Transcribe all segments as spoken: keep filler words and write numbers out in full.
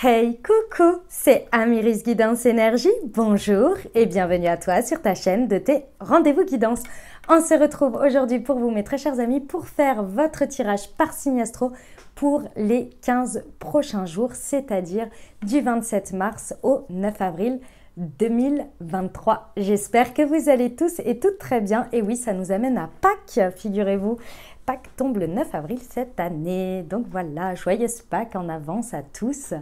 Hey coucou, c'est Amiris Guidance Énergie, bonjour et bienvenue à toi sur ta chaîne de tes rendez-vous guidance. On se retrouve aujourd'hui pour vous mes très chers amis pour faire votre tirage par signe astro pour les quinze prochains jours, c'est-à-dire du vingt-sept mars au neuf avril deux mille vingt-trois. J'espère que vous allez tous et toutes très bien. Et oui, ça nous amène à Pâques, figurez-vous. Pâques tombe le neuf avril cette année. Donc voilà, joyeuse Pâques en avance à tous.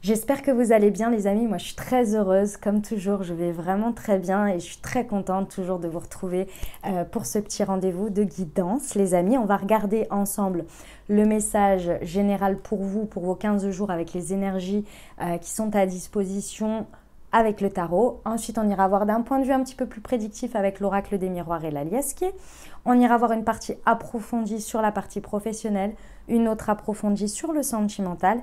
J'espère que vous allez bien les amis. Moi, je suis très heureuse. Comme toujours, je vais vraiment très bien et je suis très contente toujours de vous retrouver euh, pour ce petit rendez-vous de guidance. Les amis, on va regarder ensemble le message général pour vous, pour vos quinze jours avec les énergies euh, qui sont à disposition avec le tarot. Ensuite, on ira voir d'un point de vue un petit peu plus prédictif avec l'oracle des miroirs et la liasquée. On ira voir une partie approfondie sur la partie professionnelle, une autre approfondie sur le sentimental.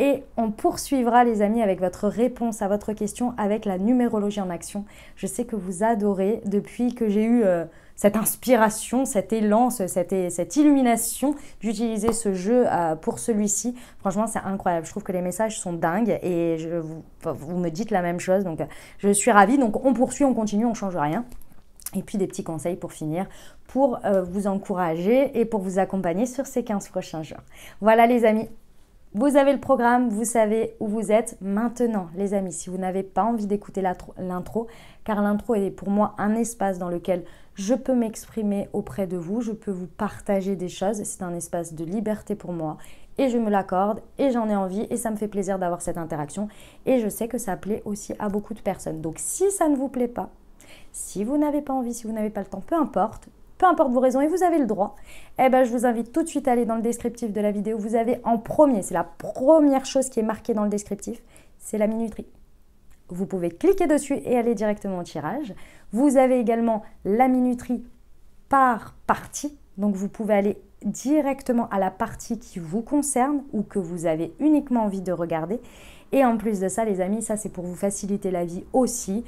Et on poursuivra, les amis, avec votre réponse à votre question avec la numérologie en action. Je sais que vous adorez depuis que j'ai eu euh, cette inspiration, cet élan, cette, cette illumination d'utiliser ce jeu euh, pour celui-ci. Franchement, c'est incroyable. Je trouve que les messages sont dingues et je vous, vous me dites la même chose. Donc, je suis ravie. Donc, on poursuit, on continue, on ne change rien. Et puis, des petits conseils pour finir, pour euh, vous encourager et pour vous accompagner sur ces quinze prochains jours. Voilà, les amis. Vous avez le programme, vous savez où vous êtes. Maintenant, les amis, si vous n'avez pas envie d'écouter l'intro, car l'intro est pour moi un espace dans lequel je peux m'exprimer auprès de vous, je peux vous partager des choses. C'est un espace de liberté pour moi et je me l'accorde et j'en ai envie et ça me fait plaisir d'avoir cette interaction. Et je sais que ça plaît aussi à beaucoup de personnes. Donc, si ça ne vous plaît pas, si vous n'avez pas envie, si vous n'avez pas le temps, peu importe, peu importe vos raisons et vous avez le droit, eh ben, je vous invite tout de suite à aller dans le descriptif de la vidéo. Vous avez en premier, c'est la première chose qui est marquée dans le descriptif, c'est la minuterie. Vous pouvez cliquer dessus et aller directement au tirage. Vous avez également la minuterie par partie, donc vous pouvez aller directement à la partie qui vous concerne ou que vous avez uniquement envie de regarder. Et en plus de ça, les amis, ça c'est pour vous faciliter la vie aussi,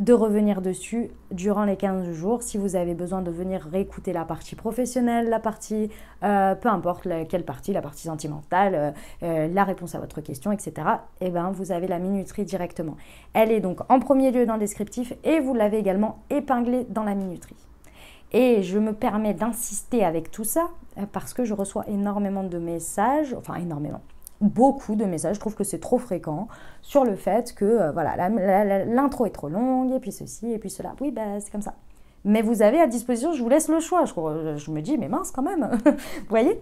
de revenir dessus durant les quinze jours. Si vous avez besoin de venir réécouter la partie professionnelle, la partie, euh, peu importe la, quelle partie, la partie sentimentale, euh, la réponse à votre question, et cetera, eh ben, vous avez la minuterie directement. Elle est donc en premier lieu dans le descriptif et vous l'avez également épinglée dans la minuterie. Et je me permets d'insister avec tout ça parce que je reçois énormément de messages, enfin énormément. beaucoup de messages, je trouve que c'est trop fréquent, sur le fait que euh, voilà, l'intro est trop longue, et puis ceci, et puis cela. Oui, bah, c'est comme ça. Mais vous avez à disposition, je vous laisse le choix. Je, je me dis, mais mince quand même, vous voyez ?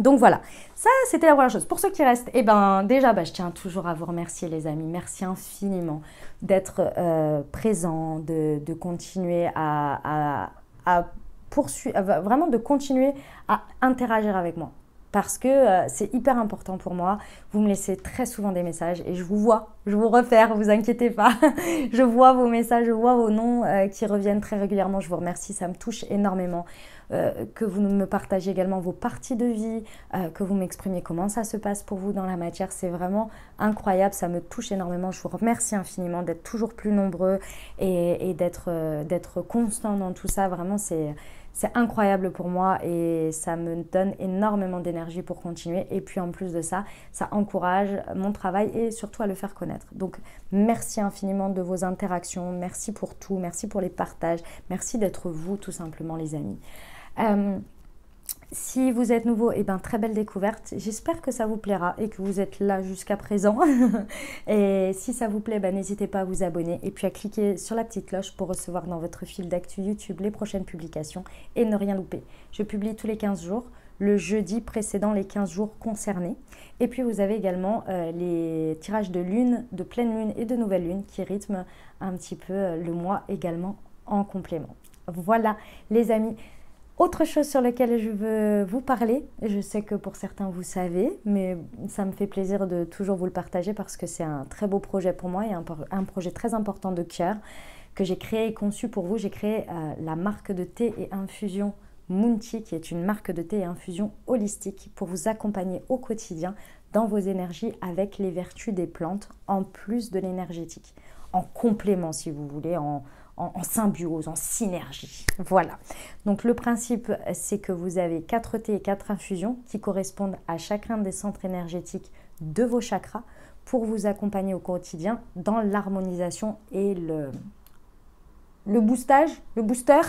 Donc voilà, ça c'était la première chose. Pour ceux qui restent, eh ben, déjà bah, je tiens toujours à vous remercier les amis, merci infiniment d'être euh, présents, de, de continuer à, à, à poursuivre, vraiment de continuer à interagir avec moi. Parce que euh, c'est hyper important pour moi. Vous me laissez très souvent des messages et je vous vois, je vous réfère, vous inquiétez pas. Je vois vos messages, je vois vos noms euh, qui reviennent très régulièrement. Je vous remercie, ça me touche énormément. Euh, que vous me partagez également vos parties de vie, euh, que vous m'exprimiez comment ça se passe pour vous dans la matière. C'est vraiment incroyable, ça me touche énormément. Je vous remercie infiniment d'être toujours plus nombreux et, et d'être euh, d'être constant dans tout ça. Vraiment, c'est... C'est incroyable pour moi et ça me donne énormément d'énergie pour continuer. Et puis en plus de ça, ça encourage mon travail et surtout à le faire connaître. Donc merci infiniment de vos interactions, merci pour tout, merci pour les partages, merci d'être vous tout simplement les amis. Euh, si vous êtes nouveau, eh ben, très belle découverte. J'espère que ça vous plaira et que vous êtes là jusqu'à présent. Et si ça vous plaît, ben, n'hésitez pas à vous abonner et puis à cliquer sur la petite cloche pour recevoir dans votre fil d'actu YouTube les prochaines publications et ne rien louper. Je publie tous les quinze jours, le jeudi précédant les quinze jours concernés. Et puis, vous avez également euh, les tirages de lune, de pleine lune et de nouvelle lune qui rythment un petit peu le mois également en complément. Voilà les amis. Autre chose sur laquelle je veux vous parler, je sais que pour certains vous savez, mais ça me fait plaisir de toujours vous le partager parce que c'est un très beau projet pour moi et un, un projet très important de cœur que j'ai créé et conçu pour vous. J'ai créé euh, la marque de thé et infusion Moon Tea, qui est une marque de thé et infusion holistique pour vous accompagner au quotidien dans vos énergies avec les vertus des plantes en plus de l'énergétique, en complément si vous voulez, en en symbiose, en synergie. Voilà. Donc, le principe, c'est que vous avez quatre thés et quatre infusions qui correspondent à chacun des centres énergétiques de vos chakras pour vous accompagner au quotidien dans l'harmonisation et le, le boostage, le booster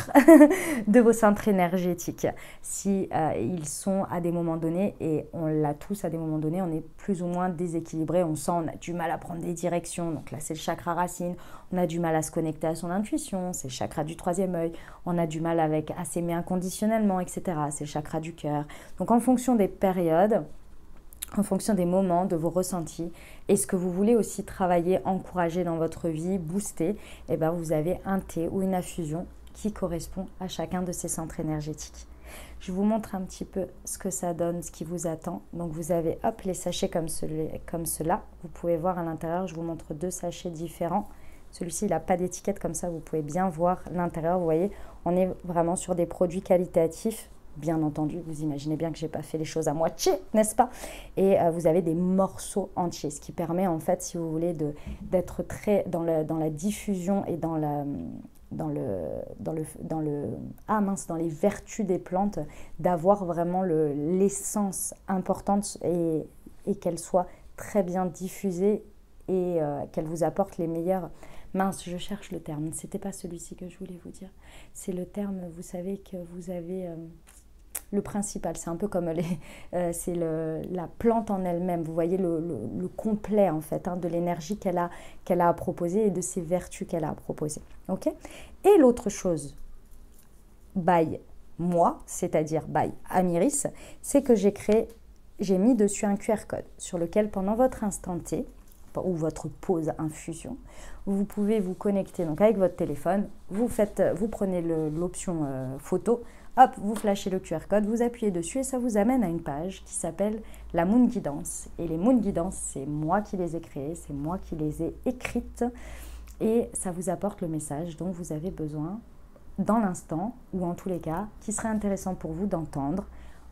de vos centres énergétiques. Si euh, ils sont à des moments donnés, et on l'a tous à des moments donnés, on est plus ou moins déséquilibré, on sent, on a du mal à prendre des directions. Donc là, c'est le chakra racine, on a du mal à se connecter à son intuition, c'est le chakra du troisième œil, on a du mal avec, à s'aimer inconditionnellement, et cetera. C'est le chakra du cœur. Donc en fonction des périodes, en fonction des moments, de vos ressentis et ce que vous voulez aussi travailler, encourager dans votre vie, booster, et ben vous avez un thé ou une infusion qui correspond à chacun de ces centres énergétiques. Je vous montre un petit peu ce que ça donne, ce qui vous attend. Donc vous avez hop, les sachets comme, celui, comme cela. Vous pouvez voir à l'intérieur, je vous montre deux sachets différents. Celui-ci, il n'a pas d'étiquette, comme ça vous pouvez bien voir l'intérieur. Vous voyez, on est vraiment sur des produits qualitatifs. Bien entendu, vous imaginez bien que je n'ai pas fait les choses à moitié, n'est-ce pas? Et euh, vous avez des morceaux entiers, ce qui permet en fait, si vous voulez, d'être très dans la, dans la diffusion et dans, la, dans, le, dans, le, dans, le, ah mince, dans les vertus des plantes, d'avoir vraiment le, l'essence importante et, et qu'elle soit très bien diffusée et euh, qu'elle vous apporte les meilleurs... Mince, je cherche le terme, ce n'était pas celui-ci que je voulais vous dire. C'est le terme, vous savez, que vous avez... Euh, le principal, c'est un peu comme les, euh, c'est le, la plante en elle-même. Vous voyez le, le, le complet en fait, hein, de l'énergie qu'elle a, qu'elle a à proposer et de ses vertus qu'elle a à proposer. Okay? Et l'autre chose, by moi, c'est-à-dire by Amiris, c'est que j'ai créé, j'ai mis dessus un Q R code sur lequel pendant votre instant T ou votre pause infusion, vous pouvez vous connecter donc avec votre téléphone. Vous faites, vous prenez l'option euh, photo. Hop, vous flashez le Q R code, vous appuyez dessus et ça vous amène à une page qui s'appelle la Moon Guidance. Et les Moon Guidance, c'est moi qui les ai créées, c'est moi qui les ai écrites. Et ça vous apporte le message dont vous avez besoin dans l'instant, ou en tous les cas, qui serait intéressant pour vous d'entendre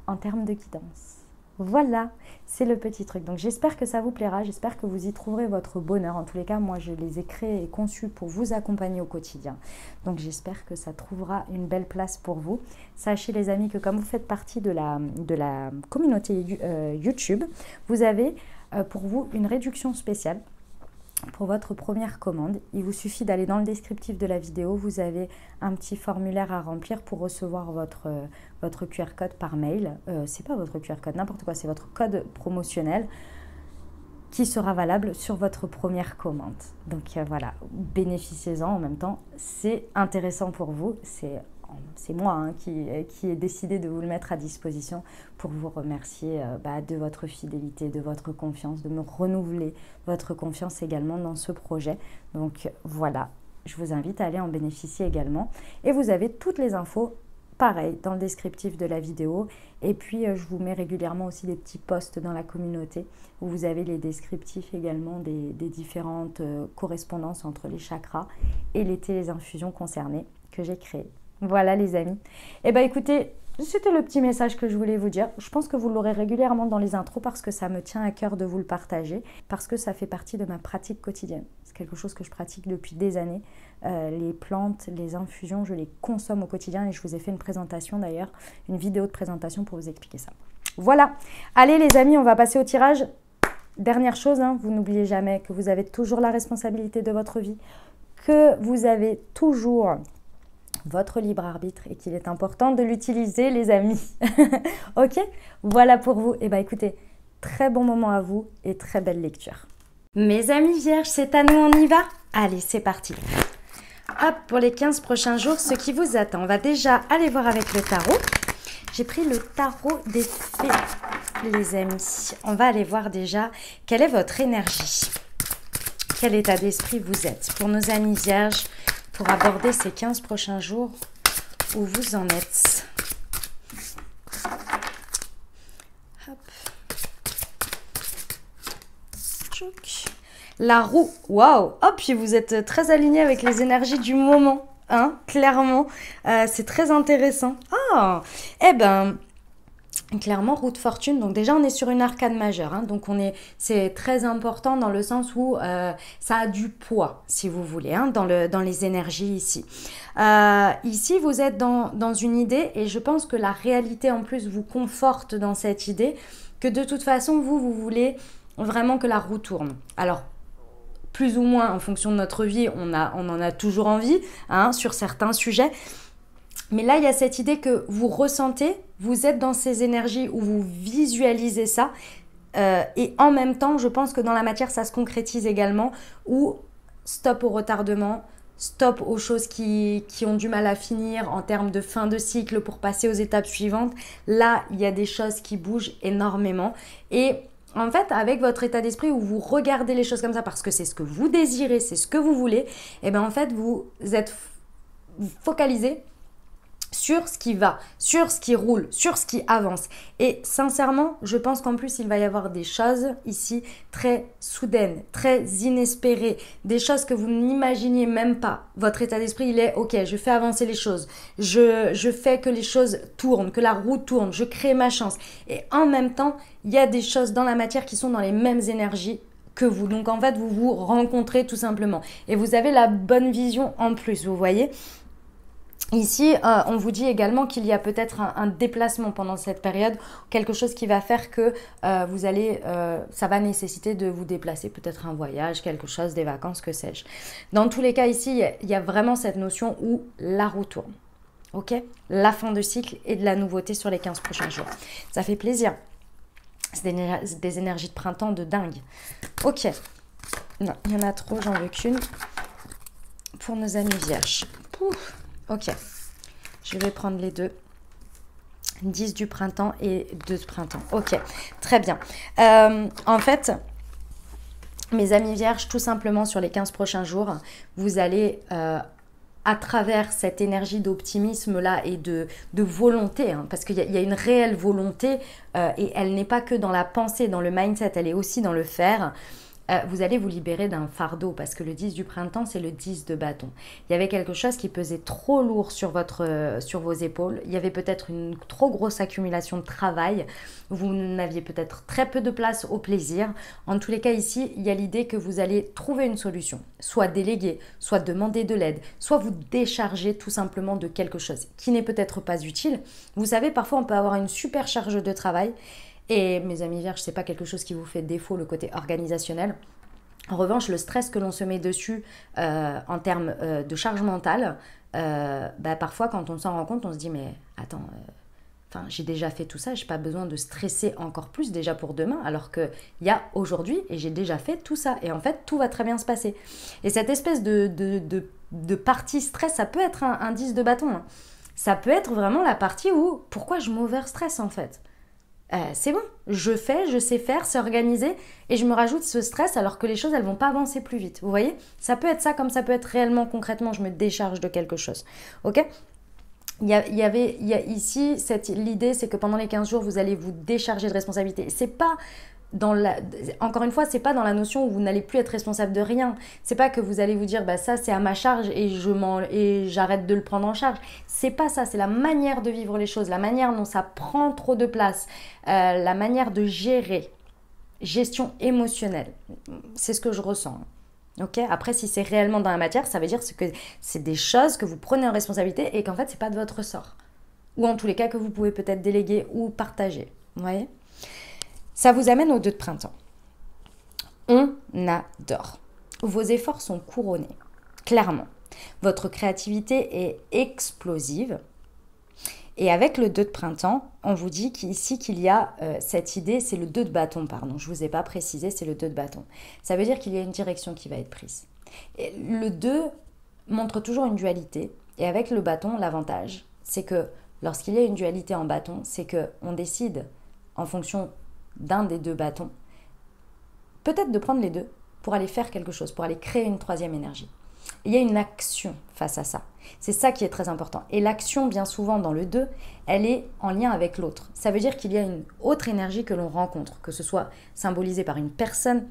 en termes de guidance. Voilà, c'est le petit truc. Donc j'espère que ça vous plaira, j'espère que vous y trouverez votre bonheur. En tous les cas, moi je les ai créés et conçus pour vous accompagner au quotidien. Donc j'espère que ça trouvera une belle place pour vous. Sachez les amis que comme vous faites partie de la, de la communauté euh, YouTube, vous avez euh, pour vous une réduction spéciale pour votre première commande. Il vous suffit d'aller dans le descriptif de la vidéo, vous avez un petit formulaire à remplir pour recevoir votre, euh, votre Q R code par mail. Euh, c'est pas votre Q R code, n'importe quoi, c'est votre code promotionnel qui sera valable sur votre première commande. Donc euh, voilà, bénéficiez-en en même temps, c'est intéressant pour vous, c'est c'est moi hein, qui, qui ai décidé de vous le mettre à disposition pour vous remercier euh, bah, de votre fidélité, de votre confiance, de me renouveler votre confiance également dans ce projet. Donc voilà, je vous invite à aller en bénéficier également. Et vous avez toutes les infos, pareil, dans le descriptif de la vidéo. Et puis, euh, je vous mets régulièrement aussi des petits posts dans la communauté où vous avez les descriptifs également des, des différentes euh, correspondances entre les chakras et les thés, les infusions concernées que j'ai créées. Voilà les amis, et eh bien écoutez, c'était le petit message que je voulais vous dire. Je pense que vous l'aurez régulièrement dans les intros parce que ça me tient à cœur de vous le partager, parce que ça fait partie de ma pratique quotidienne. C'est quelque chose que je pratique depuis des années. Euh, les plantes, les infusions, je les consomme au quotidien et je vous ai fait une présentation d'ailleurs, une vidéo de présentation pour vous expliquer ça. Voilà, allez les amis, on va passer au tirage. Dernière chose, hein, vous n'oubliez jamais que vous avez toujours la responsabilité de votre vie, que vous avez toujours... votre libre arbitre et qu'il est important de l'utiliser les amis. Ok, voilà pour vous. Et eh bien écoutez, très bon moment à vous et très belle lecture. Mes amis vierges, c'est à nous, on y va? Allez, c'est parti. Hop, pour les quinze prochains jours, ce qui vous attend. On va déjà aller voir avec le tarot. J'ai pris le tarot des fées, les amis. On va aller voir déjà quelle est votre énergie. Quel état d'esprit vous êtes. Pour nos amis vierges, pour aborder ces quinze prochains jours où vous en êtes. Hop. La roue, waouh, hop, vous êtes très aligné avec les énergies du moment, hein, clairement, euh, c'est très intéressant. Ah, eh ben... clairement, roue de fortune. Donc déjà, on est sur une arcade majeure. Hein. Donc, on est, c'est très important dans le sens où euh, ça a du poids, si vous voulez, hein, dans, le, dans les énergies ici. Euh, ici, vous êtes dans, dans une idée et je pense que la réalité, en plus, vous conforte dans cette idée que de toute façon, vous, vous voulez vraiment que la roue tourne. Alors, plus ou moins en fonction de notre vie, on, a, on en a toujours envie hein, sur certains sujets. Mais là, il y a cette idée que vous ressentez, vous êtes dans ces énergies où vous visualisez ça. Euh, et en même temps, je pense que dans la matière, ça se concrétise également. Où stop au retardement, stop aux choses qui, qui ont du mal à finir en termes de fin de cycle pour passer aux étapes suivantes. Là, il y a des choses qui bougent énormément. Et... en fait, avec votre état d'esprit où vous regardez les choses comme ça parce que c'est ce que vous désirez, c'est ce que vous voulez, et bien en fait, vous êtes focalisé sur ce qui va, sur ce qui roule, sur ce qui avance. Et sincèrement, je pense qu'en plus, il va y avoir des choses ici très soudaines, très inespérées, des choses que vous n'imaginiez même pas. Votre état d'esprit, il est « Ok, je fais avancer les choses, je, je fais que les choses tournent, que la roue tourne, je crée ma chance. » Et en même temps, il y a des choses dans la matière qui sont dans les mêmes énergies que vous. Donc en fait, vous vous rencontrez tout simplement. Et vous avez la bonne vision en plus, vous voyez ? Ici, euh, on vous dit également qu'il y a peut-être un, un déplacement pendant cette période, quelque chose qui va faire que euh, vous allez, euh, ça va nécessiter de vous déplacer, peut-être un voyage, quelque chose, des vacances, que sais-je. Dans tous les cas, ici, il y, y a vraiment cette notion où la roue tourne, ok? La fin de cycle et de la nouveauté sur les quinze prochains jours. Ça fait plaisir. C'est des, des énergies de printemps de dingue. Ok. Non, il y en a trop, j'en veux qu'une. Pour nos amis vierges. Pouf. Ok, je vais prendre les deux. dix du printemps et deux de printemps. Ok, très bien. Euh, en fait, mes amis vierges, tout simplement sur les quinze prochains jours, vous allez... Euh, à travers cette énergie d'optimisme-là et de, de volonté, hein, parce qu'il y, y a une réelle volonté euh, et elle n'est pas que dans la pensée, dans le mindset, elle est aussi dans le faire, euh, vous allez vous libérer d'un fardeau parce que le dix du printemps, c'est le dix de bâton. Il y avait quelque chose qui pesait trop lourd sur, votre, euh, sur vos épaules, il y avait peut-être une trop grosse accumulation de travail, vous n'aviez peut-être très peu de place au plaisir. En tous les cas, ici, il y a l'idée que vous allez trouver une solution, soit déléguer, soit demander de l'aide, soit vous décharger tout simplement de quelque chose qui n'est peut-être pas utile. Vous savez, parfois, on peut avoir une super charge de travail et, mes amis vierges, ce n'est pas quelque chose qui vous fait défaut, le côté organisationnel. En revanche, le stress que l'on se met dessus euh, en termes euh, de charge mentale, euh, bah, parfois, quand on s'en rend compte, on se dit « mais attends… Euh, » Enfin, j'ai déjà fait tout ça, je n'ai pas besoin de stresser encore plus déjà pour demain, alors qu'il y a aujourd'hui et j'ai déjà fait tout ça. Et en fait, tout va très bien se passer. Et cette espèce de, de, de, de partie stress, ça peut être un, un dix de bâton. Hein. Ça peut être vraiment la partie où, pourquoi je m'overstresse en fait euh, c'est bon, je fais, je sais faire, c'est organisé et je me rajoute ce stress alors que les choses, elles ne vont pas avancer plus vite. Vous voyez, ça peut être ça comme ça peut être réellement, concrètement, je me décharge de quelque chose. Ok ? Il y avait il y a ici l'idée, c'est que pendant les quinze jours, vous allez vous décharger de responsabilité. C'est pas dans la, encore une fois, c'est pas dans la notion où vous n'allez plus être responsable de rien. C'est pas que vous allez vous dire bah ça c'est à ma charge et je m'en et j'arrête de le prendre en charge. C'est pas ça. C'est la manière de vivre les choses, la manière dont ça prend trop de place, euh, la manière de gérer, gestion émotionnelle. C'est ce que je ressens. Okay. Après, si c'est réellement dans la matière, ça veut dire que c'est des choses que vous prenez en responsabilité et qu'en fait, ce n'est pas de votre ressort. Ou en tous les cas, que vous pouvez peut-être déléguer ou partager. Vous voyez? Ça vous amène aux deux de printemps. On adore. Vos efforts sont couronnés, clairement. Votre créativité est explosive. Et avec le deux de printemps, on vous dit qu'ici qu'il y a euh, cette idée, c'est le deux de bâton, pardon, je ne vous ai pas précisé, c'est le deux de bâton. Ça veut dire qu'il y a une direction qui va être prise. Et le deux montre toujours une dualité et avec le bâton, l'avantage, c'est que lorsqu'il y a une dualité en bâton, c'est qu'on décide en fonction d'un des deux bâtons, peut-être de prendre les deux pour aller faire quelque chose, pour aller créer une troisième énergie. Il y a une action face à ça. C'est ça qui est très important. Et l'action, bien souvent, dans le deux, elle est en lien avec l'autre. Ça veut dire qu'il y a une autre énergie que l'on rencontre, que ce soit symbolisée par une personne,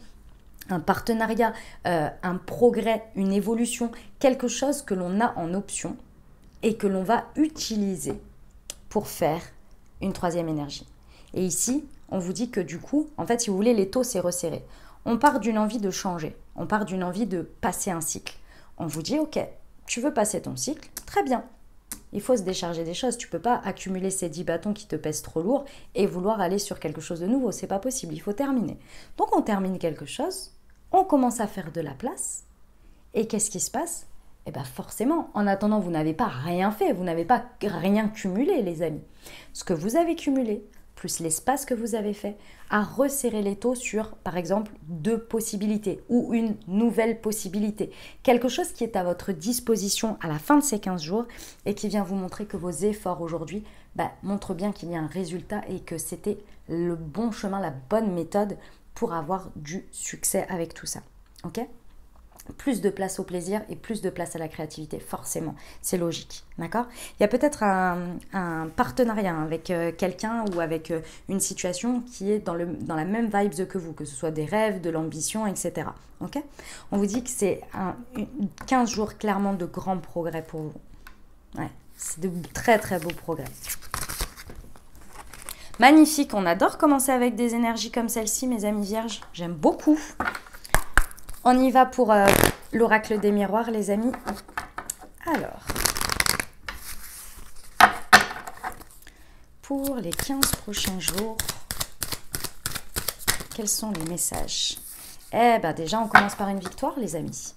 un partenariat, euh, un progrès, une évolution, quelque chose que l'on a en option et que l'on va utiliser pour faire une troisième énergie. Et ici, on vous dit que du coup, en fait, si vous voulez, l'étau s'est resserré. On part d'une envie de changer. On part d'une envie de passer un cycle. On vous dit, ok, tu veux passer ton cycle, très bien. il faut se décharger des choses. Tu peux pas accumuler ces dix bâtons qui te pèsent trop lourd et vouloir aller sur quelque chose de nouveau. C'est pas possible, il faut terminer. Donc on termine quelque chose, on commence à faire de la place, et qu'est-ce qui se passe? Eh bien forcément, en attendant, vous n'avez pas rien fait, vous n'avez pas rien cumulé, les amis. Ce que vous avez cumulé, plus l'espace que vous avez fait, à resserrer les taux sur, par exemple, deux possibilités ou une nouvelle possibilité. Quelque chose qui est à votre disposition à la fin de ces quinze jours et qui vient vous montrer que vos efforts aujourd'hui bah, montrent bien qu'il y a un résultat et que c'était le bon chemin, la bonne méthode pour avoir du succès avec tout ça. Ok ? Plus de place au plaisir et plus de place à la créativité, forcément, c'est logique, d'accord? Il y a peut-être un, un partenariat avec euh, quelqu'un ou avec euh, une situation qui est dans, le, dans la même vibe que vous, que ce soit des rêves, de l'ambition, et cetera. Okay? On vous dit que c'est quinze jours clairement de grands progrès pour vous. Ouais, c'est de très très beaux progrès. Magnifique, on adore commencer avec des énergies comme celle-ci, mes amis vierges, j'aime beaucoup. On y va pour euh, l'oracle des miroirs, les amis. Alors, pour les quinze prochains jours, quels sont les messages? Eh bien, déjà, on commence par une victoire, les amis.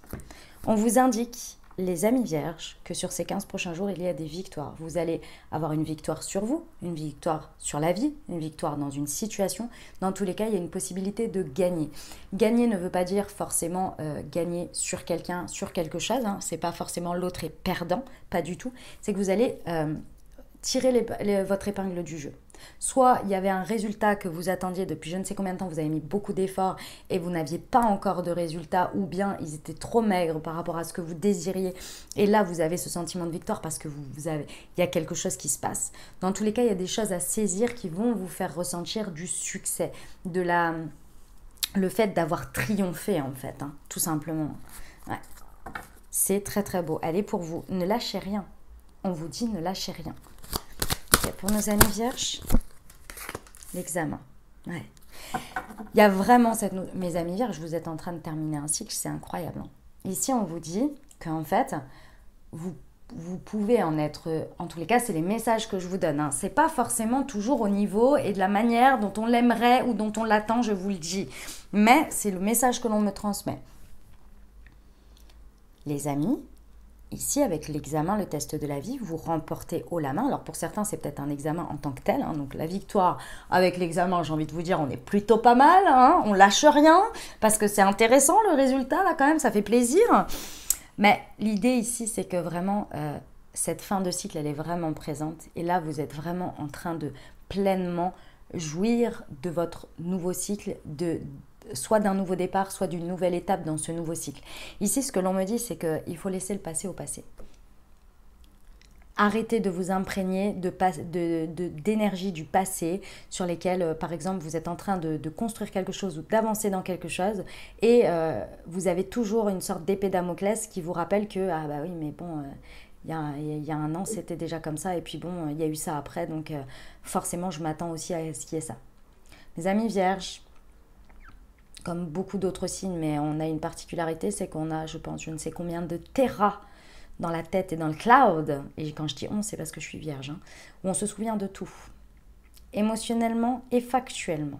On vous indique, les amis vierges, que sur ces quinze prochains jours, il y a des victoires. Vous allez avoir une victoire sur vous, une victoire sur la vie, une victoire dans une situation. Dans tous les cas, il y a une possibilité de gagner. Gagner ne veut pas dire forcément euh, gagner sur quelqu'un, sur quelque chose. Hein. C'est pas forcément l'autre est perdant, pas du tout. C'est que vous allez euh, tirer les, les, votre épingle du jeu. Soit il y avait un résultat que vous attendiez depuis je ne sais combien de temps, vous avez mis beaucoup d'efforts et vous n'aviez pas encore de résultat, ou bien ils étaient trop maigres par rapport à ce que vous désiriez et là vous avez ce sentiment de victoire parce que vous, vous avez, il y a quelque chose qui se passe. Dans tous les cas, il y a des choses à saisir qui vont vous faire ressentir du succès, de la, le fait d'avoir triomphé en fait, hein, tout simplement. Ouais. C'est très très beau. Allez pour vous, ne lâchez rien. On vous dit ne lâchez rien. Pour nos amis vierges, l'examen. Ouais. Il y a vraiment cette... Mes amis vierges, vous êtes en train de terminer un cycle, c'est incroyable. Ici, on vous dit qu'en fait, vous, vous pouvez en être... En tous les cas, c'est les messages que je vous donne. Hein. Ce n'est pas forcément toujours au niveau et de la manière dont on l'aimerait ou dont on l'attend, je vous le dis. Mais c'est le message que l'on me transmet. Les amis... Ici, avec l'examen, le test de la vie, vous remportez haut la main. Alors, pour certains, c'est peut-être un examen en tant que tel. Hein, donc, la victoire avec l'examen, j'ai envie de vous dire, on est plutôt pas mal. Hein, on lâche rien parce que c'est intéressant le résultat, là, quand même, ça fait plaisir. Mais l'idée ici, c'est que vraiment, euh, cette fin de cycle, elle est vraiment présente. Et là, vous êtes vraiment en train de pleinement jouir de votre nouveau cycle, de... soit d'un nouveau départ, soit d'une nouvelle étape dans ce nouveau cycle. Ici, ce que l'on me dit, c'est qu'il faut laisser le passé au passé. Arrêtez de vous imprégner de de, de, d'énergie du passé sur lesquelles, par exemple, vous êtes en train de, de construire quelque chose ou d'avancer dans quelque chose et euh, vous avez toujours une sorte d'épée Damoclès qui vous rappelle que « Ah bah oui, mais bon, il euh, y, y a un an, c'était déjà comme ça et puis bon, il y a eu ça après, donc euh, forcément, je m'attends aussi à ce qui est ça. » Mes amis vierges, comme beaucoup d'autres signes, mais on a une particularité, c'est qu'on a, je pense, je ne sais combien de terras dans la tête et dans le cloud. Et quand je dis on, c'est parce que je suis vierge, hein, où on se souvient de tout, émotionnellement et factuellement,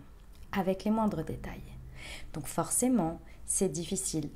avec les moindres détails. Donc forcément, c'est difficile,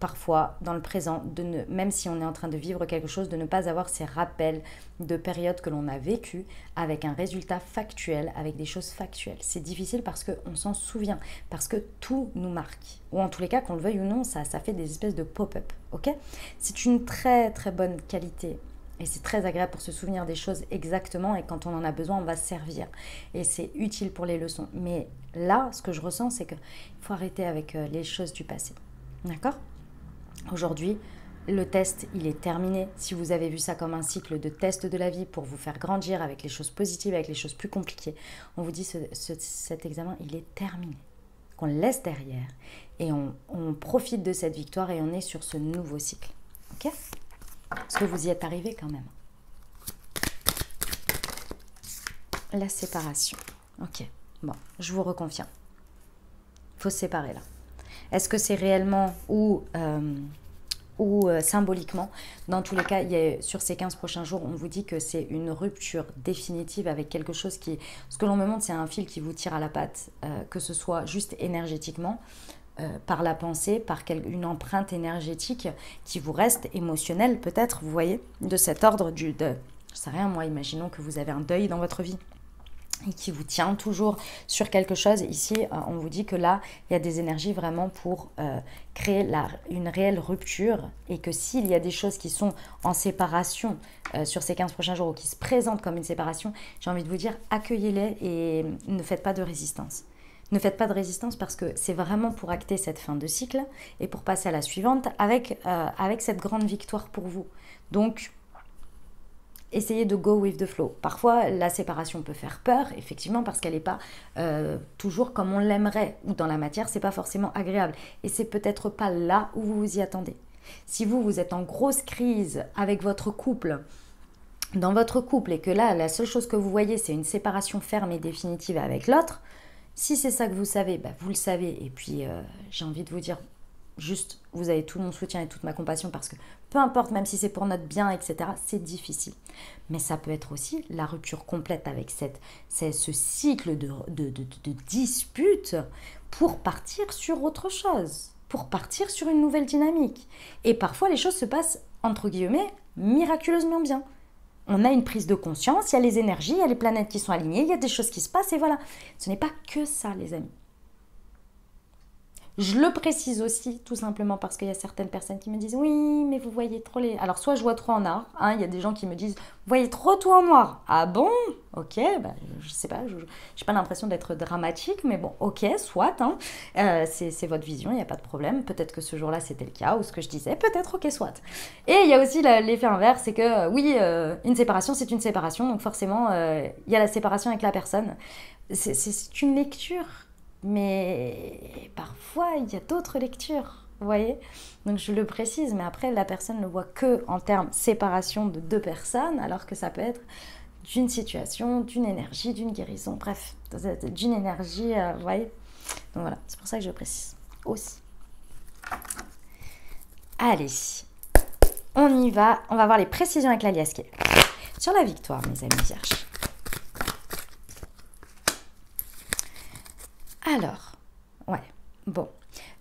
parfois, dans le présent, de ne, même si on est en train de vivre quelque chose, de ne pas avoir ces rappels de périodes que l'on a vécues avec un résultat factuel, avec des choses factuelles. C'est difficile parce qu'on s'en souvient, parce que tout nous marque. Ou en tous les cas, qu'on le veuille ou non, ça, ça fait des espèces de pop-up. Okay ? C'est une très très bonne qualité. Et c'est très agréable pour se souvenir des choses exactement. Et quand on en a besoin, on va se servir. Et c'est utile pour les leçons. Mais là, ce que je ressens, c'est qu'il faut arrêter avec les choses du passé. D'accord ? Aujourd'hui, le test, il est terminé. Si vous avez vu ça comme un cycle de test de la vie pour vous faire grandir avec les choses positives, avec les choses plus compliquées, on vous dit ce, ce, cet examen, il est terminé. Qu'on le laisse derrière et on, on profite de cette victoire et on est sur ce nouveau cycle. Ok ? Parce que vous y êtes arrivé quand même. La séparation. Ok. Bon, je vous reconfirme. Il faut se séparer là. Est-ce que c'est réellement ou euh, ou euh, symboliquement. Dans tous les cas, il y a, sur ces quinze prochains jours, on vous dit que c'est une rupture définitive avec quelque chose qui... Ce que l'on me montre, c'est un fil qui vous tire à la patte, euh, que ce soit juste énergétiquement, euh, par la pensée, par quel, une empreinte énergétique qui vous reste émotionnelle, peut-être, vous voyez, de cet ordre du... De, je sais rien, moi, imaginons que vous avez un deuil dans votre vie et qui vous tient toujours sur quelque chose. Ici, euh, on vous dit que là, il y a des énergies vraiment pour euh, créer la, une réelle rupture, et que s'il y a des choses qui sont en séparation euh, sur ces quinze prochains jours, ou qui se présentent comme une séparation, j'ai envie de vous dire, accueillez-les et ne faites pas de résistance. Ne faites pas de résistance, parce que c'est vraiment pour acter cette fin de cycle et pour passer à la suivante avec, euh, avec cette grande victoire pour vous. Donc, essayez de go with the flow. Parfois, la séparation peut faire peur, effectivement, parce qu'elle n'est pas euh, toujours comme on l'aimerait, ou dans la matière, c'est pas forcément agréable. Et c'est peut-être pas là où vous vous y attendez. Si vous, vous êtes en grosse crise avec votre couple, dans votre couple, et que là, la seule chose que vous voyez, c'est une séparation ferme et définitive avec l'autre, si c'est ça que vous savez, bah, vous le savez. Et puis, euh, j'ai envie de vous dire... Juste, vous avez tout mon soutien et toute ma compassion, parce que peu importe, même si c'est pour notre bien, et cetera, c'est difficile. Mais ça peut être aussi la rupture complète avec cette, cette, ce cycle de, de, de, de disputes, pour partir sur autre chose, pour partir sur une nouvelle dynamique. Et parfois, les choses se passent, entre guillemets, miraculeusement bien. On a une prise de conscience, il y a les énergies, il y a les planètes qui sont alignées, il y a des choses qui se passent, et voilà. Ce n'est pas que ça, les amis. Je le précise aussi, tout simplement parce qu'il y a certaines personnes qui me disent « Oui, mais vous voyez trop les... » Alors, soit je vois trop en noir, hein, il y a des gens qui me disent « Vous voyez trop tout en noir. » Ah bon? Ok, bah, je sais pas, je n'ai pas l'impression d'être dramatique, mais bon, ok, soit, hein, euh, c'est votre vision, il n'y a pas de problème. Peut-être que ce jour-là, c'était le cas, ou ce que je disais, peut-être, ok, soit. Et il y a aussi l'effet inverse, c'est que oui, euh, une séparation, c'est une séparation, donc forcément, euh, il y a la séparation avec la personne. C'est une lecture. Mais parfois, il y a d'autres lectures, vous voyez? Donc, je le précise, mais après, la personne ne voit que en termes séparation de deux personnes, alors que ça peut être d'une situation, d'une énergie, d'une guérison, bref, d'une énergie, euh, vous voyez? Donc, voilà, c'est pour ça que je précise aussi. Allez, on y va. On va voir les précisions avec l'aliasqué. Sur la victoire, mes amis vierges. Alors, ouais, bon,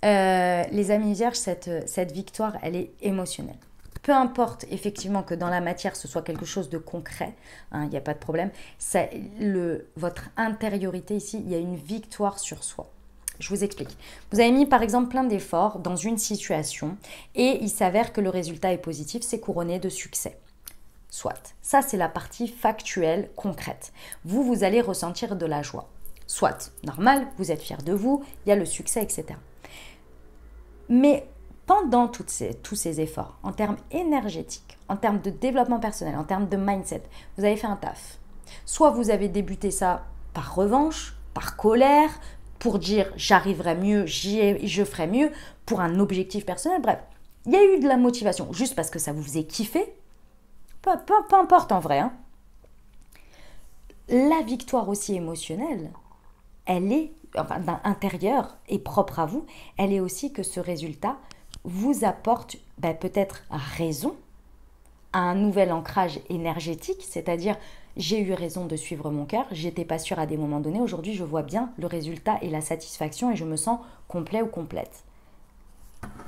euh, les amis vierges, cette, cette victoire, elle est émotionnelle. Peu importe, effectivement, que dans la matière, ce soit quelque chose de concret, hein, y a pas de problème. Ça, le, votre intériorité ici, il y a une victoire sur soi. Je vous explique. Vous avez mis, par exemple, plein d'efforts dans une situation et il s'avère que le résultat est positif, c'est couronné de succès. Soit. Ça, c'est la partie factuelle, concrète. Vous, vous allez ressentir de la joie. Soit, normal, vous êtes fiers de vous, il y a le succès, et cetera. Mais pendant toutes ces, tous ces efforts, en termes énergétiques, en termes de développement personnel, en termes de mindset, vous avez fait un taf. Soit vous avez débuté ça par revanche, par colère, pour dire « j'arriverai mieux, je ferai mieux », pour un objectif personnel, bref. Il y a eu de la motivation, juste parce que ça vous faisait kiffer. Peu, peu, peu importe en vrai. Hein. La victoire aussi émotionnelle, elle est, enfin, intérieure et propre à vous, elle est aussi que ce résultat vous apporte ben, peut-être raison à un nouvel ancrage énergétique, c'est-à-dire j'ai eu raison de suivre mon cœur, j'étais pas sûre à des moments donnés, aujourd'hui je vois bien le résultat et la satisfaction et je me sens complet ou complète.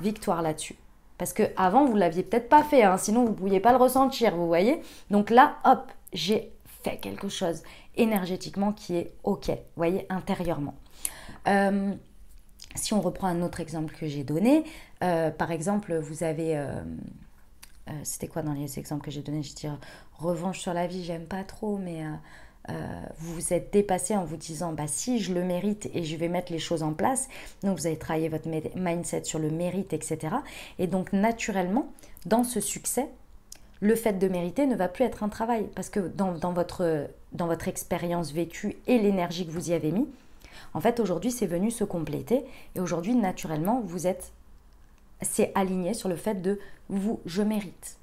Victoire là-dessus. Parce que avant vous ne l'aviez peut-être pas fait, hein, sinon vous ne pouviez pas le ressentir, vous voyez. Donc là, hop, j'ai fait quelque chose énergétiquement qui est ok, vous voyez, intérieurement. Euh, si on reprend un autre exemple que j'ai donné, euh, par exemple, vous avez... Euh, euh, c'était quoi dans les exemples que j'ai donné? Je dis « revanche sur la vie », j'aime pas trop, mais euh, euh, vous vous êtes dépassé en vous disant « bah si, je le mérite et je vais mettre les choses en place ». Donc, vous avez travaillé votre mindset sur le mérite, et cetera. Et donc, naturellement, dans ce succès, le fait de mériter ne va plus être un travail, parce que dans, dans votre, dans votre expérience vécue et l'énergie que vous y avez mis, en fait, aujourd'hui, c'est venu se compléter. Et aujourd'hui, naturellement, vous êtes... C'est aligné sur le fait de vous, je mérite.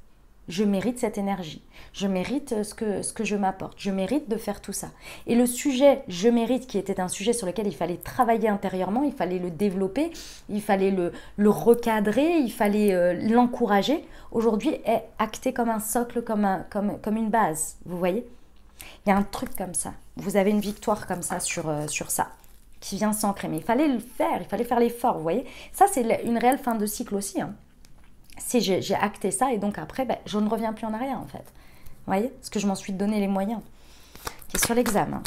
Je mérite cette énergie, je mérite ce que, ce que je m'apporte, je mérite de faire tout ça. Et le sujet « je mérite » qui était un sujet sur lequel il fallait travailler intérieurement, il fallait le développer, il fallait le, le recadrer, il fallait euh, l'encourager, aujourd'hui est acté comme un socle, comme, un, comme, comme une base, vous voyez? Il y a un truc comme ça, vous avez une victoire comme ça sur, euh, sur ça, qui vient s'ancrer. Mais il fallait le faire, il fallait faire l'effort, vous voyez? Ça, c'est une réelle fin de cycle aussi, hein. Si j'ai acté ça et donc après, ben, je ne reviens plus en arrière en fait. Vous voyez? Parce que je m'en suis donné les moyens. Qui est sur l'examen.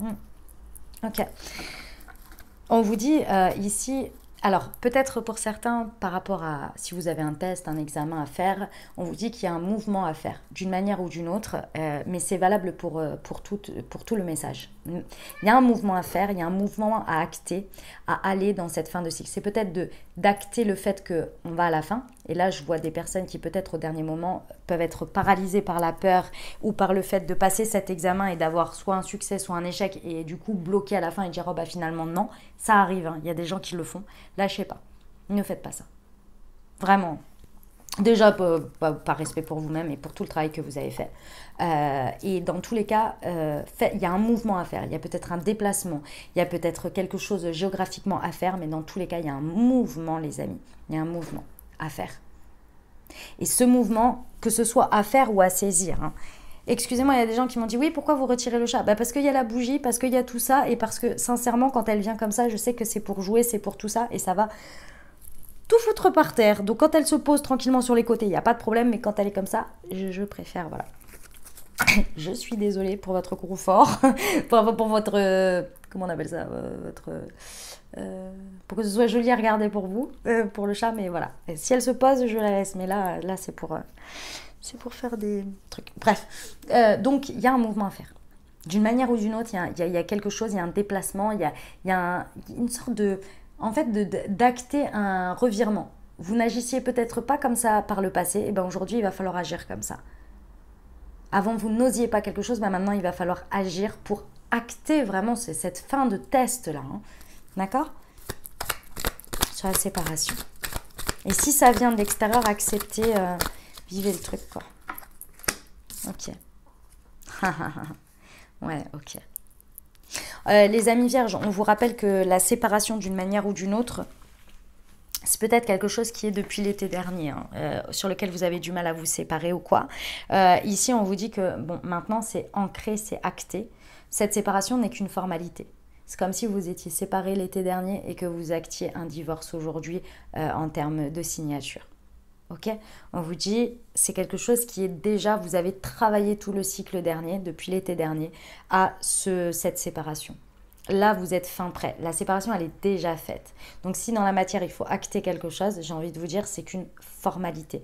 Mmh. Ok. On vous dit euh, ici... Alors, peut-être pour certains, par rapport à si vous avez un test, un examen à faire, on vous dit qu'il y a un mouvement à faire, d'une manière ou d'une autre, euh, mais c'est valable pour, pour, tout, pour tout le message. Il y a un mouvement à faire, il y a un mouvement à acter, à aller dans cette fin de cycle. C'est peut-être d'acter le fait qu'on va à la fin. Et là, je vois des personnes qui, peut-être au dernier moment, peuvent être paralysées par la peur ou par le fait de passer cet examen et d'avoir soit un succès, soit un échec et du coup bloqué à la fin et dire « Oh bah finalement, non, ça arrive, hein. Il y a des gens qui le font. » Lâchez pas. Ne faites pas ça. Vraiment. Déjà, euh, bah, par respect pour vous-même et pour tout le travail que vous avez fait. Euh, et dans tous les cas, euh, il y a un mouvement à faire. Il y a peut-être un déplacement. Il y a peut-être quelque chose géographiquement à faire. Mais dans tous les cas, il y a un mouvement, les amis. Il y a un mouvement à faire. Et ce mouvement, que ce soit à faire ou à saisir. Hein. Excusez-moi, il y a des gens qui m'ont dit « Oui, pourquoi vous retirez le chat ?» Bah parce qu'il y a la bougie, parce qu'il y a tout ça. Et parce que, sincèrement, quand elle vient comme ça, je sais que c'est pour jouer, c'est pour tout ça. Et ça va... tout foutre par terre. Donc, quand elle se pose tranquillement sur les côtés, il n'y a pas de problème. Mais quand elle est comme ça, je, je préfère, voilà. Je suis désolée pour votre confort, pour, pour votre... Euh, comment on appelle ça euh, votre, euh, pour que ce soit joli à regarder pour vous, euh, pour le chat. Mais voilà. Et si elle se pose, je la laisse. Mais là, là c'est pour, euh, c'est pour faire des trucs. Bref. Euh, donc, il y a un mouvement à faire. D'une manière ou d'une autre, il y, y, y a quelque chose, il y a un déplacement, il y a, y a un, une sorte de... En fait, d'acter un revirement. Vous n'agissiez peut-être pas comme ça par le passé, et bien aujourd'hui, il va falloir agir comme ça. Avant, vous n'osiez pas quelque chose, ben maintenant, il va falloir agir pour acter vraiment cette fin de test-là. Hein. D'accord? Sur la séparation. Et si ça vient de l'extérieur, acceptez, euh, vivez le truc, quoi. Ok. Ouais, ok. Euh, les amis vierges, on vous rappelle que la séparation d'une manière ou d'une autre, c'est peut-être quelque chose qui est depuis l'été dernier, hein, euh, sur lequel vous avez du mal à vous séparer ou quoi. Euh, ici, on vous dit que bon, maintenant, c'est ancré, c'est acté. Cette séparation n'est qu'une formalité. C'est comme si vous étiez séparés l'été dernier et que vous actiez un divorce aujourd'hui euh, en termes de signature. Ok, on vous dit, c'est quelque chose qui est déjà, vous avez travaillé tout le cycle dernier, depuis l'été dernier, à ce, cette séparation. Là, vous êtes fin prêt. La séparation, elle est déjà faite. Donc, si dans la matière, il faut acter quelque chose, j'ai envie de vous dire, c'est qu'une formalité.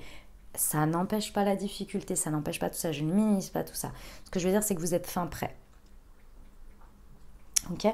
Ça n'empêche pas la difficulté, ça n'empêche pas tout ça, je ne minimise pas tout ça. Ce que je veux dire, c'est que vous êtes fin prêt. Ok,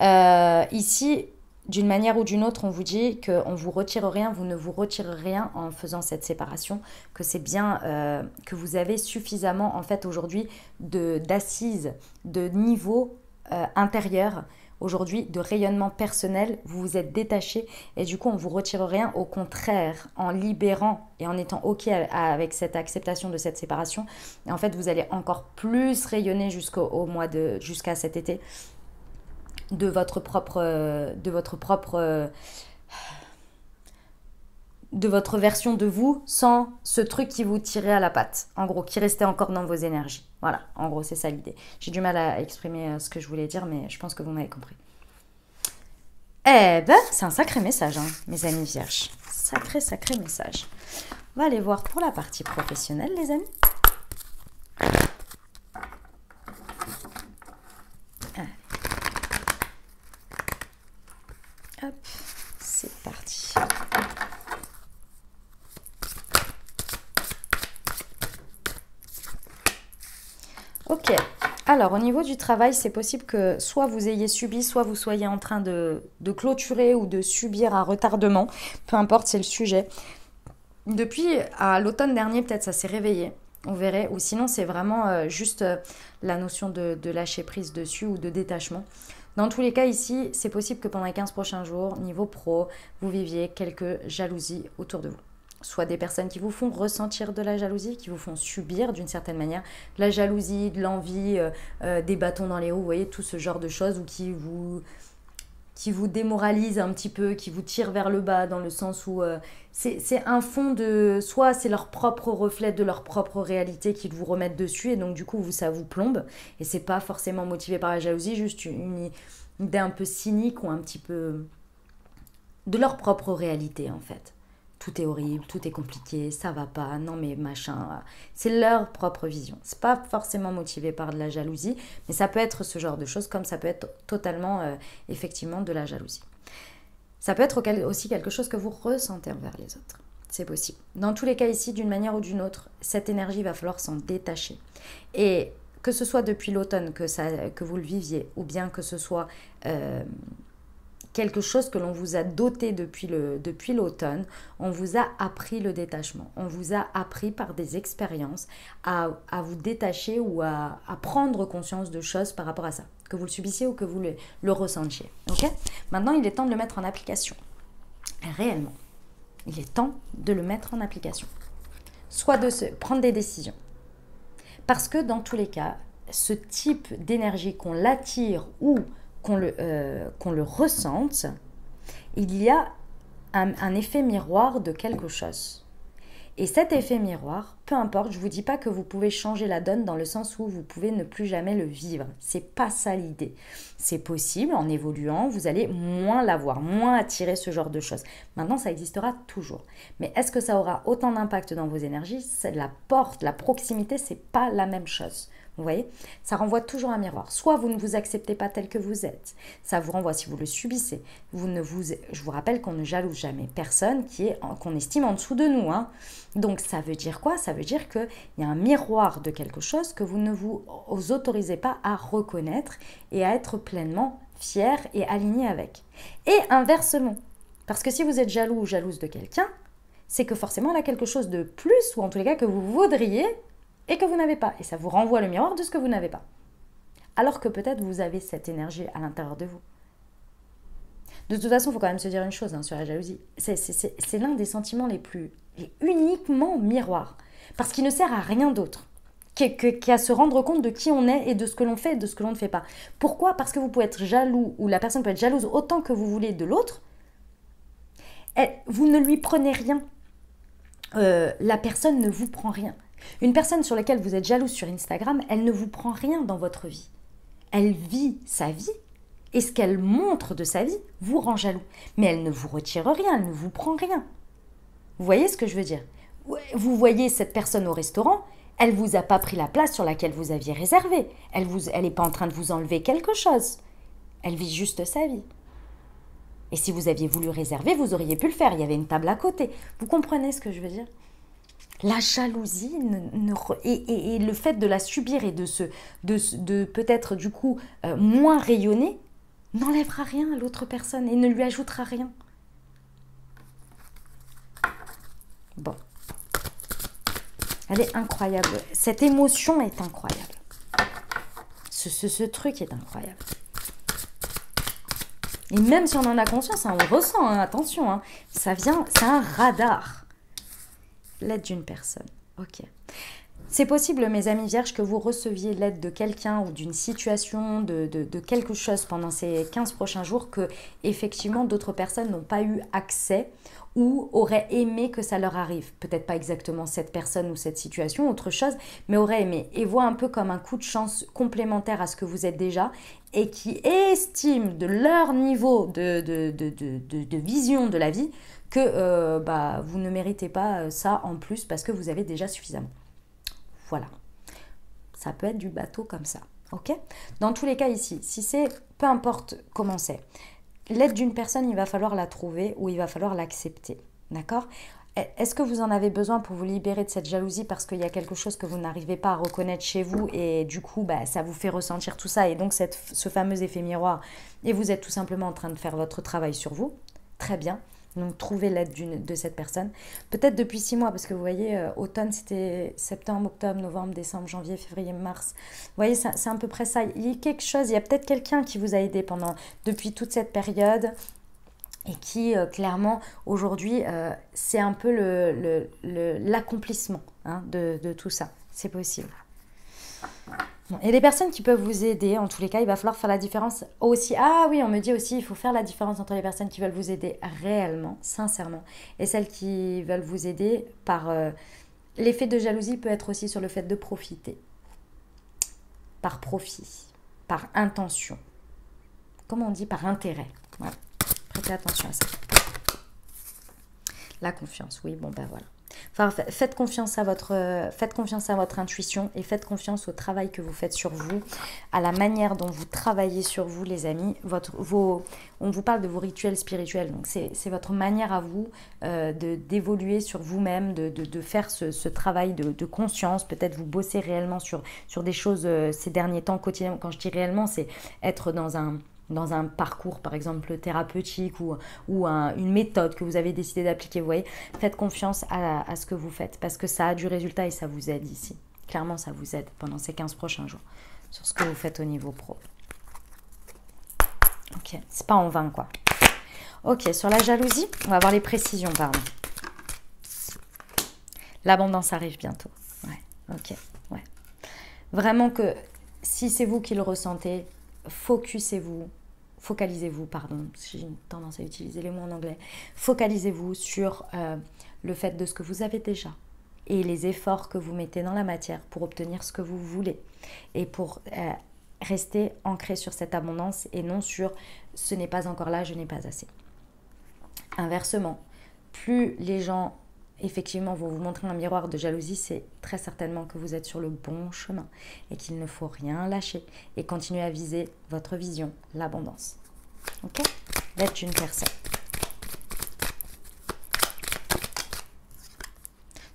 euh, ici... D'une manière ou d'une autre, on vous dit qu'on ne vous retire rien, vous ne vous retirez rien en faisant cette séparation, que c'est bien euh, que vous avez suffisamment en fait aujourd'hui d'assises, de, de niveau euh, intérieur, aujourd'hui de rayonnement personnel, vous vous êtes détaché et du coup on ne vous retire rien, au contraire, en libérant et en étant ok avec cette acceptation de cette séparation, et en fait vous allez encore plus rayonner jusqu'au mois de jusqu'à cet été. De votre propre, de votre propre, de votre version de vous, sans ce truc qui vous tirait à la patte, en gros, qui restait encore dans vos énergies. Voilà, en gros, c'est ça l'idée. J'ai du mal à exprimer ce que je voulais dire, mais je pense que vous m'avez compris. Eh ben, c'est un sacré message, hein, mes amis vierges. Sacré, sacré message. On va aller voir pour la partie professionnelle, les amis. Hop, c'est parti. Ok, alors au niveau du travail, c'est possible que soit vous ayez subi, soit vous soyez en train de, de clôturer ou de subir un retardement, peu importe, c'est le sujet. Depuis à l'automne dernier, peut-être ça s'est réveillé. On verrait, ou sinon c'est vraiment euh, juste euh, la notion de, de lâcher prise dessus ou de détachement. Dans tous les cas ici, c'est possible que pendant les quinze prochains jours, niveau pro, vous viviez quelques jalousies autour de vous. Soit des personnes qui vous font ressentir de la jalousie, qui vous font subir d'une certaine manière de la jalousie, de l'envie, euh, euh, des bâtons dans les roues, vous voyez, tout ce genre de choses, ou qui vous, qui vous démoralise un petit peu, qui vous tire vers le bas, dans le sens où euh, c'est un fond de... Soit c'est leur propre reflet de leur propre réalité qu'ils vous remettent dessus, et donc du coup, vous, ça vous plombe, et c'est pas forcément motivé par la jalousie, juste une, une idée un peu cynique, ou un petit peu... de leur propre réalité, en fait. Tout est horrible, tout est compliqué, ça va pas, non mais machin. C'est leur propre vision. C'est pas forcément motivé par de la jalousie, mais ça peut être ce genre de choses, comme ça peut être totalement, euh, effectivement, de la jalousie. Ça peut être aussi quelque chose que vous ressentez envers les autres. C'est possible. Dans tous les cas ici, d'une manière ou d'une autre, cette énergie, il va falloir s'en détacher. Et que ce soit depuis l'automne que, ça, que vous le viviez, ou bien que ce soit... Euh, quelque chose que l'on vous a doté depuis le, depuis l'automne, on vous a appris le détachement, on vous a appris par des expériences à, à vous détacher ou à, à prendre conscience de choses par rapport à ça, que vous le subissiez ou que vous le, le ressentiez. Okay ? Maintenant, il est temps de le mettre en application, réellement. Il est temps de le mettre en application, soit de se, prendre des décisions. Parce que dans tous les cas, ce type d'énergie qu'on l'attire ou qu'on le, euh, qu'on le ressente, il y a un, un effet miroir de quelque chose. Et cet effet miroir, peu importe, je ne vous dis pas que vous pouvez changer la donne dans le sens où vous pouvez ne plus jamais le vivre. C'est pas ça l'idée. C'est possible, en évoluant, vous allez moins l'avoir, moins attirer ce genre de choses. Maintenant, ça existera toujours. Mais est-ce que ça aura autant d'impact dans vos énergies? La porte, la proximité, ce n'est pas la même chose. Vous voyez, ça renvoie toujours à un miroir. Soit vous ne vous acceptez pas tel que vous êtes. Ça vous renvoie si vous le subissez. Vous ne vous, je vous rappelle qu'on ne jalouse jamais personne qui est, qu'on estime en dessous de nous. Hein. Donc ça veut dire quoi? Ça veut dire qu'il y a un miroir de quelque chose que vous ne vous autorisez pas à reconnaître et à être pleinement fier et aligné avec. Et inversement, parce que si vous êtes jaloux ou jalouse de quelqu'un, c'est que forcément elle a quelque chose de plus ou en tous les cas que vous voudriez et que vous n'avez pas. Et ça vous renvoie le miroir de ce que vous n'avez pas. Alors que peut-être vous avez cette énergie à l'intérieur de vous. De toute façon, il faut quand même se dire une chose hein, sur la jalousie. C'est l'un des sentiments les plus les uniquement miroirs. Parce qu'il ne sert à rien d'autre qu'à se rendre compte de qui on est et de ce que l'on fait et de ce que l'on ne fait pas. Pourquoi? Parce que vous pouvez être jaloux ou la personne peut être jalouse autant que vous voulez de l'autre. Vous ne lui prenez rien. Euh, la personne ne vous prend rien. Une personne sur laquelle vous êtes jalouse sur Instagram, elle ne vous prend rien dans votre vie. Elle vit sa vie et ce qu'elle montre de sa vie vous rend jaloux. Mais elle ne vous retire rien, elle ne vous prend rien. Vous voyez ce que je veux dire? Vous voyez cette personne au restaurant, elle ne vous a pas pris la place sur laquelle vous aviez réservé. Elle n'est pas en train de vous enlever quelque chose. Elle vit juste sa vie. Et si vous aviez voulu réserver, vous auriez pu le faire. Il y avait une table à côté. Vous comprenez ce que je veux dire? La jalousie ne, ne, et, et, et le fait de la subir et de, se, de, de peut-être du coup euh, moins rayonner n'enlèvera rien à l'autre personne et ne lui ajoutera rien. Bon. Elle est incroyable. Cette émotion est incroyable. Ce, ce, ce truc est incroyable. Et même si on en a conscience, hein, on ressent, hein, attention, hein, ça vient, c'est un radar. L'aide d'une personne. Ok. C'est possible, mes amis vierges, que vous receviez l'aide de quelqu'un ou d'une situation, de, de, de quelque chose pendant ces quinze prochains jours que, effectivement, d'autres personnes n'ont pas eu accès ou auraient aimé que ça leur arrive. Peut-être pas exactement cette personne ou cette situation, autre chose, mais auraient aimé. Et voient un peu comme un coup de chance complémentaire à ce que vous êtes déjà et qui estiment de leur niveau de, de, de, de, de, de vision de la vie que euh, bah, vous ne méritez pas ça en plus parce que vous avez déjà suffisamment. Voilà, ça peut être du bateau comme ça, ok? Dans tous les cas ici, si c'est, peu importe comment c'est, l'aide d'une personne, il va falloir la trouver ou il va falloir l'accepter, d'accord? Est-ce que vous en avez besoin pour vous libérer de cette jalousie parce qu'il y a quelque chose que vous n'arrivez pas à reconnaître chez vous et du coup, bah, ça vous fait ressentir tout ça et donc cette, ce fameux effet miroir et vous êtes tout simplement en train de faire votre travail sur vous? Très bien. Donc, trouver l'aide de cette personne. Peut-être depuis six mois, parce que vous voyez, euh, automne, c'était septembre, octobre, novembre, décembre, janvier, février, mars. Vous voyez, c'est à peu près ça. Il y a quelque chose, il y a peut-être quelqu'un qui vous a aidé pendant, depuis toute cette période et qui, euh, clairement, aujourd'hui, euh, c'est un peu le, le, le, l'accomplissement hein, de, de tout ça. C'est possible. Et les personnes qui peuvent vous aider, en tous les cas, il va falloir faire la différence aussi. Ah oui, on me dit aussi, il faut faire la différence entre les personnes qui veulent vous aider réellement, sincèrement, et celles qui veulent vous aider par... Euh, l'effet de jalousie peut être aussi sur le fait de profiter. Par profit, par intention. Comment on dit? Par intérêt. Voilà. Prêtez attention à ça. La confiance, oui, bon ben voilà. Enfin, faites confiance à votre, euh, faites confiance à votre intuition et faites confiance au travail que vous faites sur vous, à la manière dont vous travaillez sur vous, les amis. Votre, vos, on vous parle de vos rituels spirituels, donc c'est votre manière à vous euh, d'évoluer sur vous-même, de, de, de faire ce, ce travail de, de conscience. Peut-être vous bossez réellement sur, sur des choses euh, ces derniers temps quotidiens. Quand je dis réellement, c'est être dans un... dans un parcours, par exemple, thérapeutique ou, ou un, une méthode que vous avez décidé d'appliquer, vous voyez, faites confiance à, à ce que vous faites parce que ça a du résultat et ça vous aide ici. Clairement, ça vous aide pendant ces quinze prochains jours sur ce que vous faites au niveau pro. Ok, c'est pas en vain, quoi. Ok, sur la jalousie, on va voir les précisions, pardon. L'abondance arrive bientôt. Ouais, ok, ouais. Vraiment que si c'est vous qui le ressentez, focusez-vous, focalisez-vous, pardon, j'ai une tendance à utiliser les mots en anglais, focalisez-vous sur euh, le fait de ce que vous avez déjà et les efforts que vous mettez dans la matière pour obtenir ce que vous voulez et pour euh, rester ancré sur cette abondance et non sur « ce n'est pas encore là, je n'ai pas assez ». Inversement, plus les gens, effectivement, vont vous montrer un miroir de jalousie, c'est très certainement que vous êtes sur le bon chemin et qu'il ne faut rien lâcher et continuer à viser votre vision, l'abondance. Ok? D'être une personne.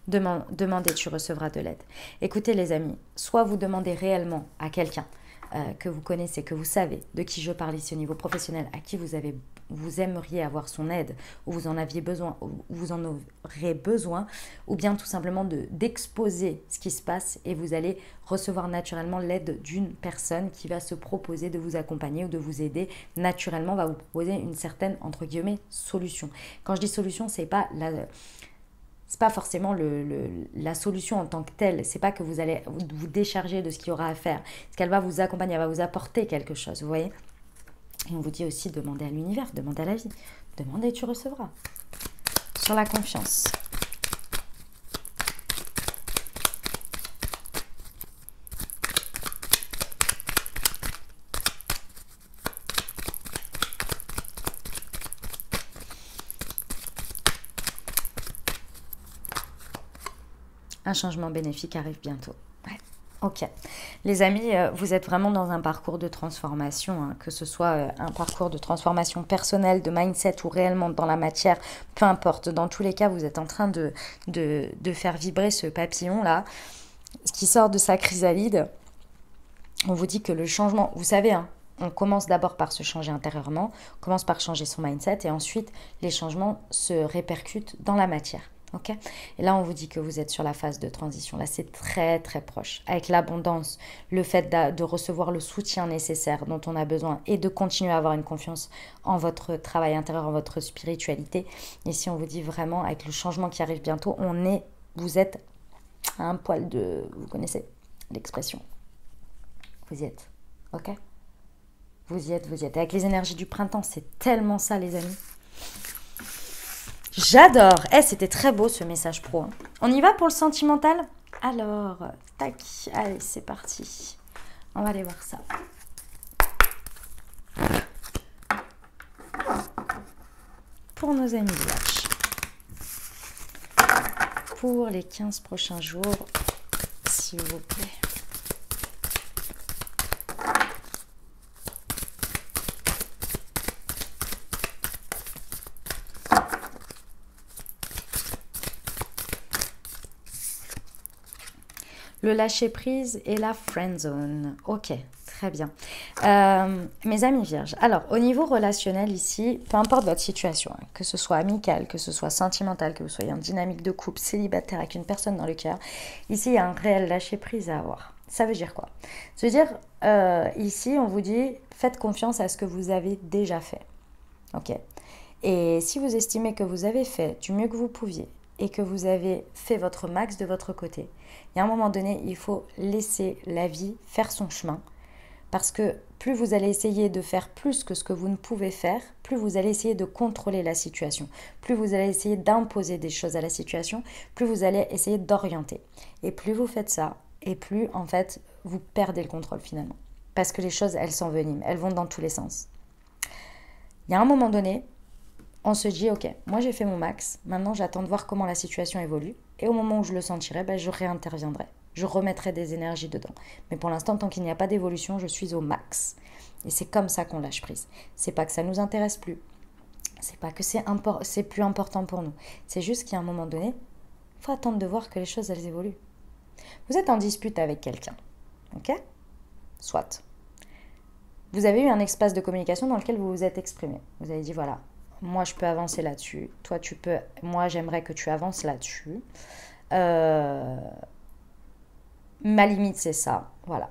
Demand, demandez, tu recevras de l'aide. Écoutez les amis, soit vous demandez réellement à quelqu'un euh, que vous connaissez, que vous savez, de qui je parle ici au niveau professionnel, à qui vous avez besoin, vous aimeriez avoir son aide, ou vous en aviez besoin, ou vous en aurez besoin, ou bien tout simplement d'exposer de, ce qui se passe et vous allez recevoir naturellement l'aide d'une personne qui va se proposer de vous accompagner ou de vous aider, naturellement va vous proposer une certaine, entre guillemets, solution. Quand je dis solution, c'est pas la... c'est pas forcément le, le, la solution en tant que telle. C'est pas que vous allez vous décharger de ce qu'il y aura à faire. Parce qu'elle va vous accompagner, elle va vous apporter quelque chose, vous voyez ? Et on vous dit aussi, demandez à l'univers, demandez à la vie. Demandez, tu recevras. Sur la confiance. Un changement bénéfique arrive bientôt. Ok. Les amis, euh, vous êtes vraiment dans un parcours de transformation, hein, que ce soit euh, un parcours de transformation personnelle, de mindset ou réellement dans la matière, peu importe. Dans tous les cas, vous êtes en train de, de, de faire vibrer ce papillon-là, ce qui sort de sa chrysalide. On vous dit que le changement, vous savez, hein, on commence d'abord par se changer intérieurement, on commence par changer son mindset et ensuite, les changements se répercutent dans la matière. Ok, et là, on vous dit que vous êtes sur la phase de transition. Là, c'est très, très proche. Avec l'abondance, le fait de recevoir le soutien nécessaire dont on a besoin et de continuer à avoir une confiance en votre travail intérieur, en votre spiritualité. Ici, on vous dit vraiment, avec le changement qui arrive bientôt, on est, vous êtes à un poil de... Vous connaissez l'expression. Vous y êtes. Ok, vous y êtes, vous y êtes. Et avec les énergies du printemps, c'est tellement ça, les amis. J'adore. Eh, c'était très beau ce message pro. Hein. On y va pour le sentimental? Alors, tac, allez, c'est parti. On va aller voir ça. Pour nos amis Vierges. Pour les quinze prochains jours, s'il vous plaît. le lâcher-prise et la friendzone. Ok, très bien. Euh, mes amis vierges, alors au niveau relationnel ici, peu importe votre situation, hein, que ce soit amical, que ce soit sentimental, que vous soyez en dynamique de couple, célibataire, avec une personne dans le cœur, ici il y a un réel lâcher-prise à avoir. Ça veut dire quoi? Ça veut dire, euh, ici on vous dit, faites confiance à ce que vous avez déjà fait. Ok. Et si vous estimez que vous avez fait du mieux que vous pouviez, et que vous avez fait votre max de votre côté, il y a un moment donné, il faut laisser la vie faire son chemin. Parce que plus vous allez essayer de faire plus que ce que vous ne pouvez faire, plus vous allez essayer de contrôler la situation, plus vous allez essayer d'imposer des choses à la situation, plus vous allez essayer d'orienter. Et plus vous faites ça, et plus, en fait, vous perdez le contrôle finalement. Parce que les choses, elles s'enveniment, elles vont dans tous les sens. Il y a un moment donné, on se dit, ok, moi j'ai fait mon max, maintenant j'attends de voir comment la situation évolue, et au moment où je le sentirai, ben, je réinterviendrai, je remettrai des énergies dedans. Mais pour l'instant, tant qu'il n'y a pas d'évolution, je suis au max. Et c'est comme ça qu'on lâche prise. C'est pas que ça nous intéresse plus, c'est pas que c'est impor- c'est plus important pour nous, c'est juste qu'à un moment donné, il faut attendre de voir que les choses, elles évoluent. Vous êtes en dispute avec quelqu'un, ok? Soit. Vous avez eu un espace de communication dans lequel vous vous êtes exprimé. Vous avez dit, voilà, moi, je peux avancer là-dessus. Toi, tu peux... Moi, j'aimerais que tu avances là-dessus. Euh... Ma limite, c'est ça. Voilà.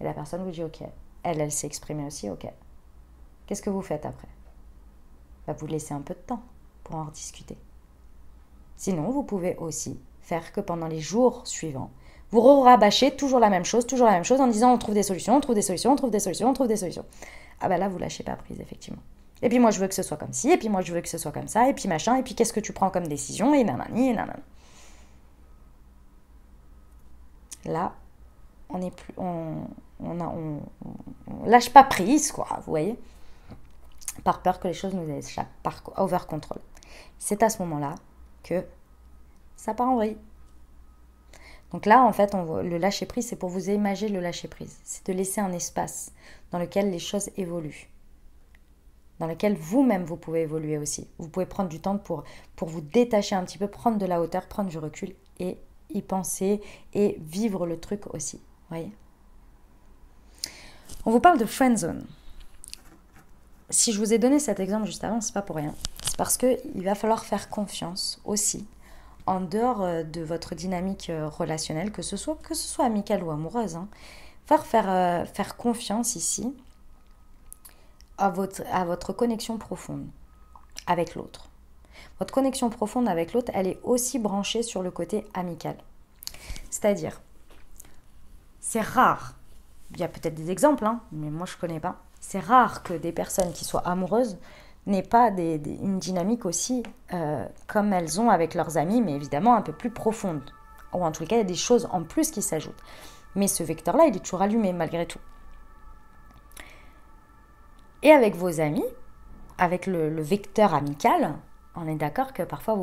Et la personne vous dit, ok. Elle, elle s'est exprimée aussi, ok. Qu'est-ce que vous faites après? Bah, vous laissez un peu de temps pour en rediscuter. Sinon, vous pouvez aussi faire que pendant les jours suivants, vous rabâchez toujours la même chose, toujours la même chose, en disant, on trouve des solutions, on trouve des solutions, on trouve des solutions, on trouve des solutions. Ah bah là, vous lâchez pas prise, effectivement. Et puis moi, je veux que ce soit comme ci, et puis moi, je veux que ce soit comme ça, et puis machin, et puis qu'est-ce que tu prends comme décision, et nanani, et nanana. Là, on est plus, on, on, a, on, on lâche pas prise, quoi, vous voyez, par peur que les choses nous échappent, par over-control. C'est à ce moment-là que ça part en vrille. Donc là, en fait, on, le lâcher-prise, c'est pour vous imaginer le lâcher-prise. C'est de laisser un espace dans lequel les choses évoluent, dans lequel vous-même, vous pouvez évoluer aussi. Vous pouvez prendre du temps pour, pour vous détacher un petit peu, prendre de la hauteur, prendre du recul et y penser et vivre le truc aussi. Voyez? On vous parle de friendzone. Si je vous ai donné cet exemple juste avant, c'est pas pour rien. C'est parce qu'il va falloir faire confiance aussi en dehors de votre dynamique relationnelle, que ce soit, que ce soit amicale ou amoureuse. Hein. Faire, faire, euh, faire confiance ici à votre, à votre connexion profonde avec l'autre. Votre connexion profonde avec l'autre, elle est aussi branchée sur le côté amical. C'est-à-dire, c'est rare, il y a peut-être des exemples, hein, mais moi je ne connais pas, c'est rare que des personnes qui soient amoureuses n'aient pas des, des, une dynamique aussi euh, comme elles ont avec leurs amis, mais évidemment un peu plus profonde. Ou en tout cas, il y a des choses en plus qui s'ajoutent. Mais ce vecteur-là, il est toujours allumé malgré tout. Et avec vos amis, avec le, le vecteur amical, on est d'accord que parfois,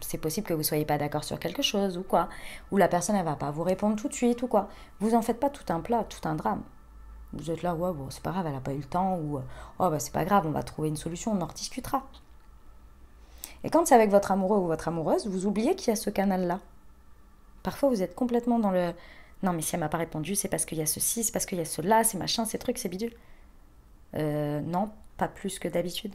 c'est possible que vous ne soyez pas d'accord sur quelque chose ou quoi, ou la personne ne va pas vous répondre tout de suite ou quoi. Vous en faites pas tout un plat, tout un drame. Vous êtes là, ouais, bon, c'est pas grave, elle n'a pas eu le temps, ou oh, bah, c'est pas grave, on va trouver une solution, on en rediscutera. Et quand c'est avec votre amoureux ou votre amoureuse, vous oubliez qu'il y a ce canal-là. Parfois, vous êtes complètement dans le « non, mais si elle ne m'a pas répondu, c'est parce qu'il y a ceci, c'est parce qu'il y a cela, c'est machin, ces trucs, c'est bidule. » Euh, non, pas plus que d'habitude.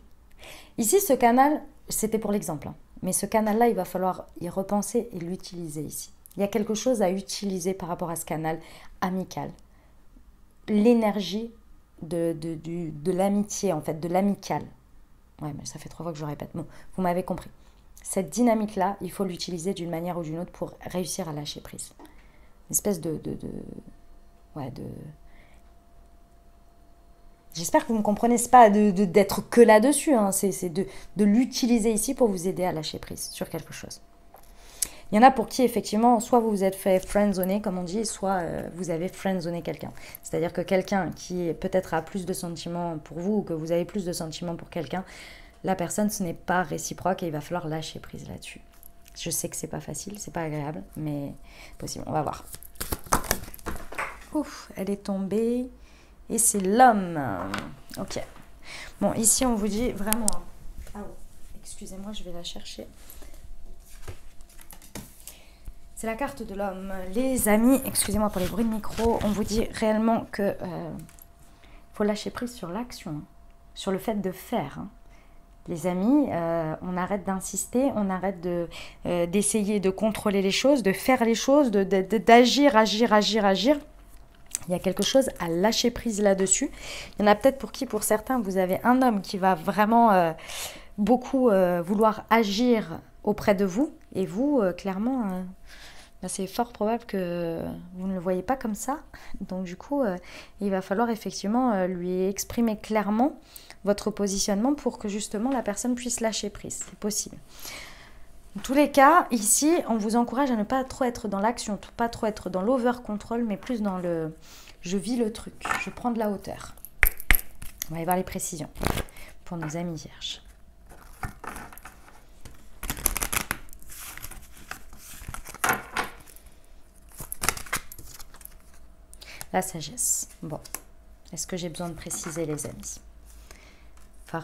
Ici, ce canal, c'était pour l'exemple, hein, mais ce canal-là, il va falloir y repenser et l'utiliser ici. Il y a quelque chose à utiliser par rapport à ce canal amical. L'énergie de, de, de, de l'amitié, en fait, de l'amical. Ouais, mais ça fait trois fois que je répète. Bon, vous m'avez compris. Cette dynamique-là, il faut l'utiliser d'une manière ou d'une autre pour réussir à lâcher prise. Une espèce de... de, de ouais, de... J'espère que vous me comprenez, ce n'est pas d'être que là-dessus, hein. C'est de, de l'utiliser ici pour vous aider à lâcher prise sur quelque chose. Il y en a pour qui, effectivement, soit vous vous êtes fait friendzoner, comme on dit, soit euh, vous avez friendzoné quelqu'un. C'est-à-dire que quelqu'un qui peut-être a plus de sentiments pour vous, ou que vous avez plus de sentiments pour quelqu'un, la personne, ce n'est pas réciproque et il va falloir lâcher prise là-dessus. Je sais que ce n'est pas facile, ce n'est pas agréable, mais possible, on va voir. Ouf, elle est tombée... Et c'est l'homme. Ok. Bon, ici, on vous dit vraiment... Ah, excusez-moi, je vais la chercher. C'est la carte de l'homme. Les amis, excusez-moi pour les bruits de micro, on vous dit réellement que euh, faut lâcher prise sur l'action, hein, sur le fait de faire. Hein. Les amis, euh, on arrête d'insister, on arrête de, euh, d'essayer de contrôler les choses, de faire les choses, de, de, de, d'agir, agir, agir, agir. Il y a quelque chose à lâcher prise là-dessus. Il y en a peut-être pour qui, pour certains, vous avez un homme qui va vraiment euh, beaucoup euh, vouloir agir auprès de vous. Et vous, euh, clairement, euh, ben c'est fort probable que vous ne le voyez pas comme ça. Donc du coup, euh, il va falloir effectivement euh, lui exprimer clairement votre positionnement pour que justement la personne puisse lâcher prise. C'est possible. En tous les cas, ici, on vous encourage à ne pas trop être dans l'action, pas trop être dans l'over-control, mais plus dans le « je vis le truc, je prends de la hauteur ». On va aller voir les précisions pour nos amis vierges. La sagesse. Bon, est-ce que j'ai besoin de préciser, les amis ?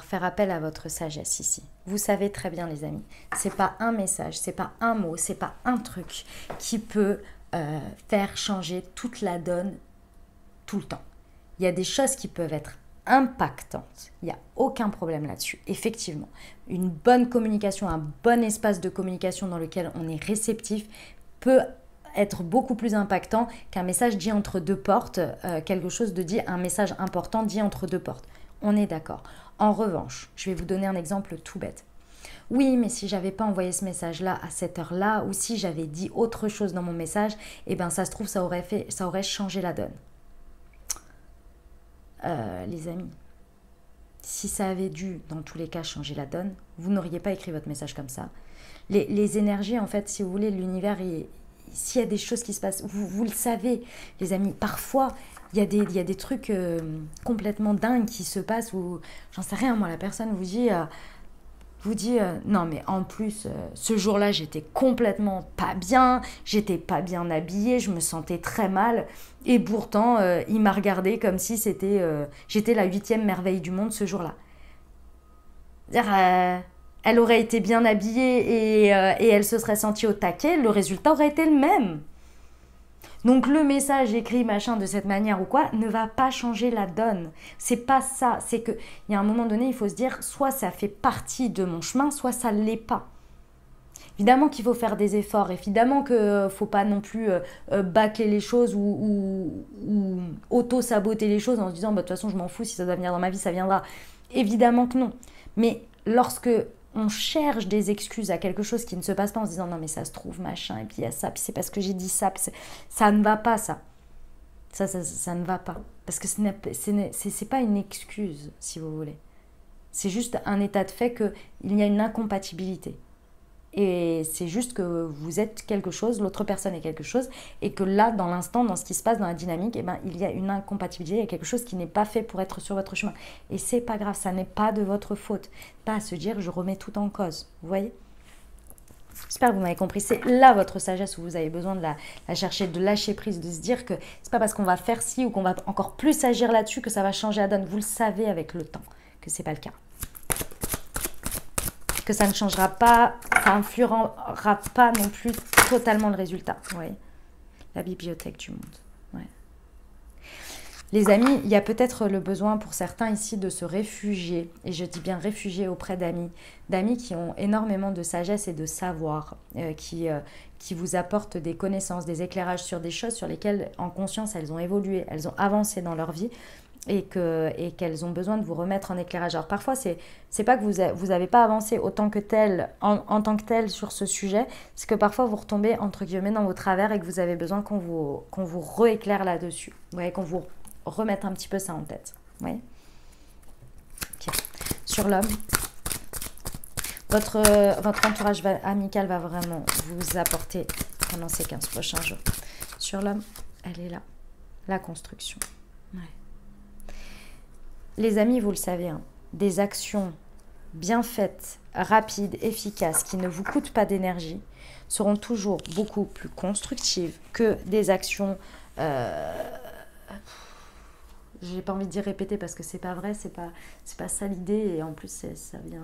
Faire appel à votre sagesse ici. Vous savez très bien, les amis, c'est pas un message, c'est pas un mot, c'est pas un truc qui peut euh, faire changer toute la donne tout le temps. Il y a des choses qui peuvent être impactantes. Il n'y a aucun problème là-dessus. Effectivement, une bonne communication, un bon espace de communication dans lequel on est réceptif peut être beaucoup plus impactant qu'un message dit entre deux portes, euh, quelque chose de dit, un message important dit entre deux portes. On est d'accord. En revanche, je vais vous donner un exemple tout bête. Oui, mais si j'avais pas envoyé ce message-là à cette heure-là, ou si j'avais dit autre chose dans mon message, eh bien, ça se trouve, ça aurait, fait, ça aurait changé la donne. Euh, les amis, si ça avait dû, dans tous les cas, changer la donne, vous n'auriez pas écrit votre message comme ça. Les, les énergies, en fait, si vous voulez, l'univers, s'il y a des choses qui se passent, vous, vous le savez, les amis, parfois... Il y a des, il y a des trucs euh, complètement dingues qui se passent où, j'en sais rien, moi, la personne vous dit, euh, vous dit euh, non, mais en plus, euh, ce jour-là, j'étais complètement pas bien, j'étais pas bien habillée, je me sentais très mal, et pourtant, euh, il m'a regardée comme si c'était, euh, j'étais la huitième merveille du monde ce jour-là. C'est-à-dire, euh, elle aurait été bien habillée et, euh, et elle se serait sentie au taquet, le résultat aurait été le même. Donc le message écrit machin de cette manière ou quoi ne va pas changer la donne. C'est pas ça, c'est que il y a un moment donné, il faut se dire soit ça fait partie de mon chemin, soit ça ne l'est pas. Évidemment qu'il faut faire des efforts, évidemment qu'il ne faut pas non plus euh, bâcler les choses ou, ou, ou auto-saboter les choses en se disant bah, de toute façon je m'en fous, si ça doit venir dans ma vie, ça viendra. Évidemment que non. Mais lorsque on cherche des excuses à quelque chose qui ne se passe pas en se disant « Non, mais ça se trouve, machin, et puis il y a ça, puis c'est parce que j'ai dit ça, puis ça ne va pas, ça. Ça, ça, ça, ça ne va pas. » Parce que ce n'est pas une excuse, si vous voulez. C'est juste un état de fait qu'il y a une incompatibilité. Et c'est juste que vous êtes quelque chose, l'autre personne est quelque chose, et que là, dans l'instant, dans ce qui se passe, dans la dynamique, eh ben, il y a une incompatibilité, il y a quelque chose qui n'est pas fait pour être sur votre chemin. Et c'est pas grave, ça n'est pas de votre faute. Pas à se dire, je remets tout en cause, vous voyez ? J'espère que vous m'avez compris, c'est là votre sagesse où vous avez besoin de la, la chercher, de lâcher prise, de se dire que c'est pas parce qu'on va faire ci ou qu'on va encore plus agir là-dessus que ça va changer la donne. Vous le savez avec le temps que c'est pas le cas. Que ça ne changera pas, ça influera pas non plus totalement le résultat. Ouais. La bibliothèque du monde. Ouais. Les amis, il y a peut-être le besoin pour certains ici de se réfugier, et je dis bien réfugier auprès d'amis, d'amis qui ont énormément de sagesse et de savoir, euh, qui, euh, qui vous apportent des connaissances, des éclairages sur des choses sur lesquelles, en conscience, elles ont évolué, elles ont avancé dans leur vie, et que, et qu'elles ont besoin de vous remettre en éclairage. Alors parfois, c'est c'est pas que vous a, vous n'avez pas avancé autant que tel, en, en tant que tel sur ce sujet, c'est que parfois vous retombez entre guillemets dans vos travers et que vous avez besoin qu'on vous, qu'on vous rééclaire là-dessus. Vous voyez, qu'on vous remette un petit peu ça en tête. Vous voyez, okay. Sur l'homme, votre, votre entourage va, amical va vraiment vous apporter pendant ces quinze prochains jours. Sur l'homme, elle est là, la construction. Ouais. Les amis, vous le savez, hein, des actions bien faites, rapides, efficaces, qui ne vous coûtent pas d'énergie, seront toujours beaucoup plus constructives que des actions... Euh... Je n'ai pas envie de dire répéter parce que c'est pas vrai, c'est pas, c'est pas ça l'idée. Et en plus, ça vient...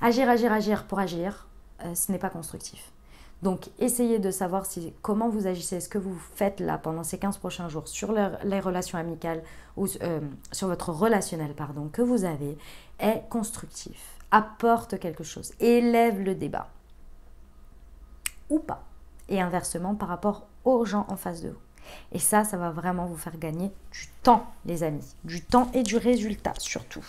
Agir, agir, agir pour agir. euh, ce n'est pas constructif. Donc, essayez de savoir si, comment vous agissez, ce que vous faites là pendant ces quinze prochains jours sur le, les relations amicales ou euh, sur votre relationnel pardon, que vous avez est constructif, apporte quelque chose, élève le débat ou pas. Et inversement par rapport aux gens en face de vous. Et ça, ça va vraiment vous faire gagner du temps, les amis. Du temps et du résultat, surtout.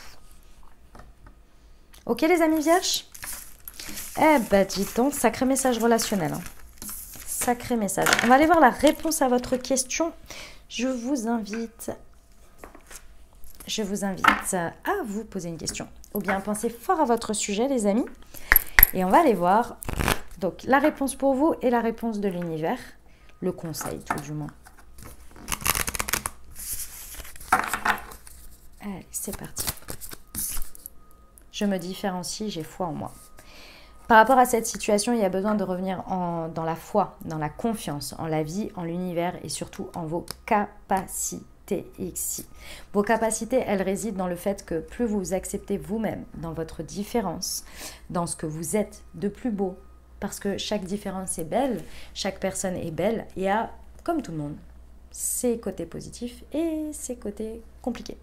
Ok, les amis vierges? Eh ben, dis donc, sacré message relationnel. Hein. Sacré message. On va aller voir la réponse à votre question. Je vous invite... Je vous invite à vous poser une question. Ou bien, pensez fort à votre sujet, les amis. Et on va aller voir... Donc, la réponse pour vous et la réponse de l'univers. Le conseil, tout du moins. Allez, c'est parti. Je me différencie, j'ai foi en moi. Par rapport à cette situation, il y a besoin de revenir en, dans la foi, dans la confiance, en la vie, en l'univers et surtout en vos capacités. Ici. Vos capacités, elles résident dans le fait que plus vous acceptez vous-même, dans votre différence, dans ce que vous êtes de plus beau, parce que chaque différence est belle, chaque personne est belle et a, comme tout le monde, ses côtés positifs et ses côtés compliqués.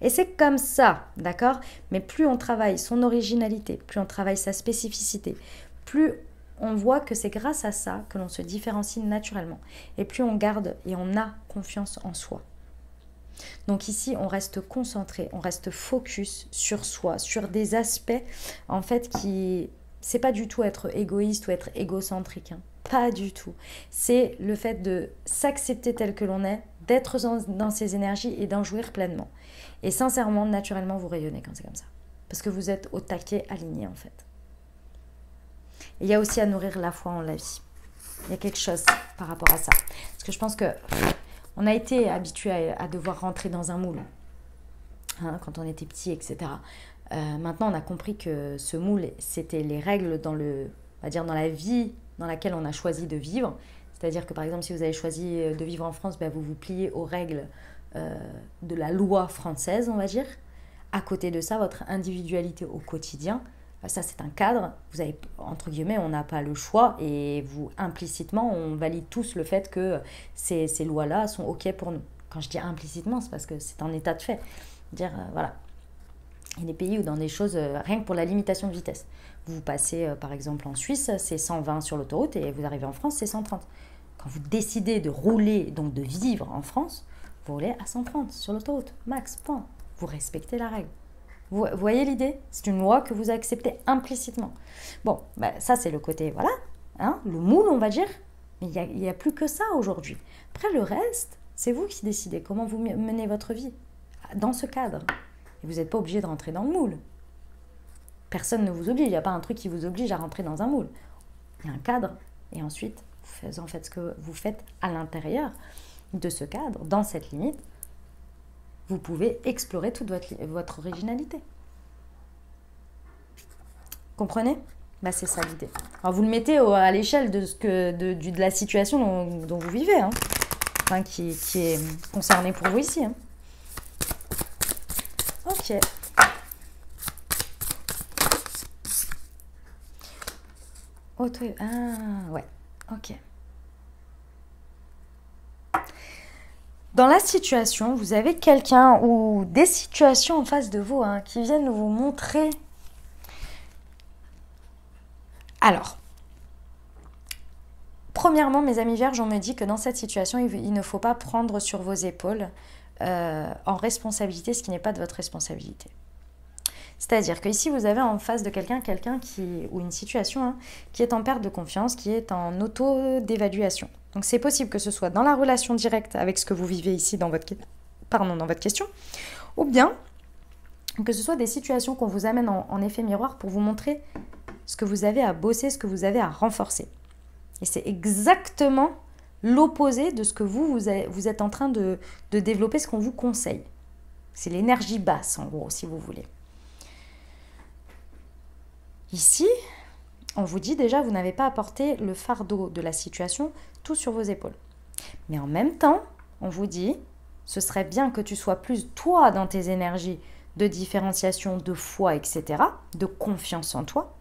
Et c'est comme ça, d'accord? Mais plus on travaille son originalité, plus on travaille sa spécificité, plus on voit que c'est grâce à ça que l'on se différencie naturellement. Et plus on garde et on a confiance en soi. Donc ici, on reste concentré, on reste focus sur soi, sur des aspects en fait qui... C'est pas du tout être égoïste ou être égocentrique, hein. Pas du tout. C'est le fait de s'accepter tel que l'on est, d'être dans ses énergies et d'en jouir pleinement. Et sincèrement, naturellement, vous rayonnez quand c'est comme ça. Parce que vous êtes au taquet, aligné en fait. Et il y a aussi à nourrir la foi en la vie. Il y a quelque chose par rapport à ça. Parce que je pense que... On a été habitué à, à devoir rentrer dans un moule, hein, quand on était petit, et cetera. Euh, maintenant, on a compris que ce moule, c'était les règles dans, le, on va dire, dans la vie dans laquelle on a choisi de vivre. C'est-à-dire que, par exemple, si vous avez choisi de vivre en France, ben, vous vous pliez aux règles euh, de la loi française, on va dire. À côté de ça, votre individualité au quotidien, ça, c'est un cadre. Vous avez, entre guillemets, on n'a pas le choix et vous, implicitement, on valide tous le fait que ces, ces lois-là sont OK pour nous. Quand je dis implicitement, c'est parce que c'est un état de fait. Dire, euh, voilà, il y a des pays où dans des choses, euh, rien que pour la limitation de vitesse. Vous passez, euh, par exemple, en Suisse, c'est cent vingt sur l'autoroute et vous arrivez en France, c'est cent trente. Quand vous décidez de rouler, donc de vivre en France, vous roulez à cent trente sur l'autoroute, max, point. Vous respectez la règle. Vous voyez l'idée? C'est une loi que vous acceptez implicitement. Bon, ben, ça c'est le côté, voilà, hein, le moule on va dire. Mais il n'y a, a plus que ça aujourd'hui. Après le reste, c'est vous qui décidez comment vous menez votre vie dans ce cadre. Et vous n'êtes pas obligé de rentrer dans le moule. Personne ne vous oblige, il n'y a pas un truc qui vous oblige à rentrer dans un moule. Il y a un cadre et ensuite, vous en faites ce que vous faites à l'intérieur de ce cadre, dans cette limite. Vous pouvez explorer toute votre, votre originalité. Comprenez? Bah, c'est ça l'idée. Alors vous le mettez au, à l'échelle de, de, de, de la situation dont, dont vous vivez, hein. Enfin, qui, qui est concernée pour vous ici. Hein. Ok. Auto ah, ouais, ok. Dans la situation, vous avez quelqu'un ou des situations en face de vous hein, qui viennent vous montrer. Alors, premièrement, mes amis vierges, on me dit que dans cette situation, il ne faut pas prendre sur vos épaules euh, en responsabilité ce qui n'est pas de votre responsabilité. C'est-à-dire qu'ici, vous avez en face de quelqu'un, quelqu'un qui ou une situation hein, qui est en perte de confiance, qui est en auto-dévaluation. Donc, c'est possible que ce soit dans la relation directe avec ce que vous vivez ici dans votre, pardon, dans votre question, ou bien que ce soit des situations qu'on vous amène en, en effet miroir pour vous montrer ce que vous avez à bosser, ce que vous avez à renforcer. Et c'est exactement l'opposé de ce que vous, vous, avez, vous êtes en train de, de développer, ce qu'on vous conseille. C'est l'énergie basse, en gros, si vous voulez. Ici... On vous dit déjà, vous n'avez pas apporté le fardeau de la situation tout sur vos épaules. Mais en même temps, on vous dit, ce serait bien que tu sois plus toi dans tes énergies de différenciation, de foi, et cetera, de confiance en toi,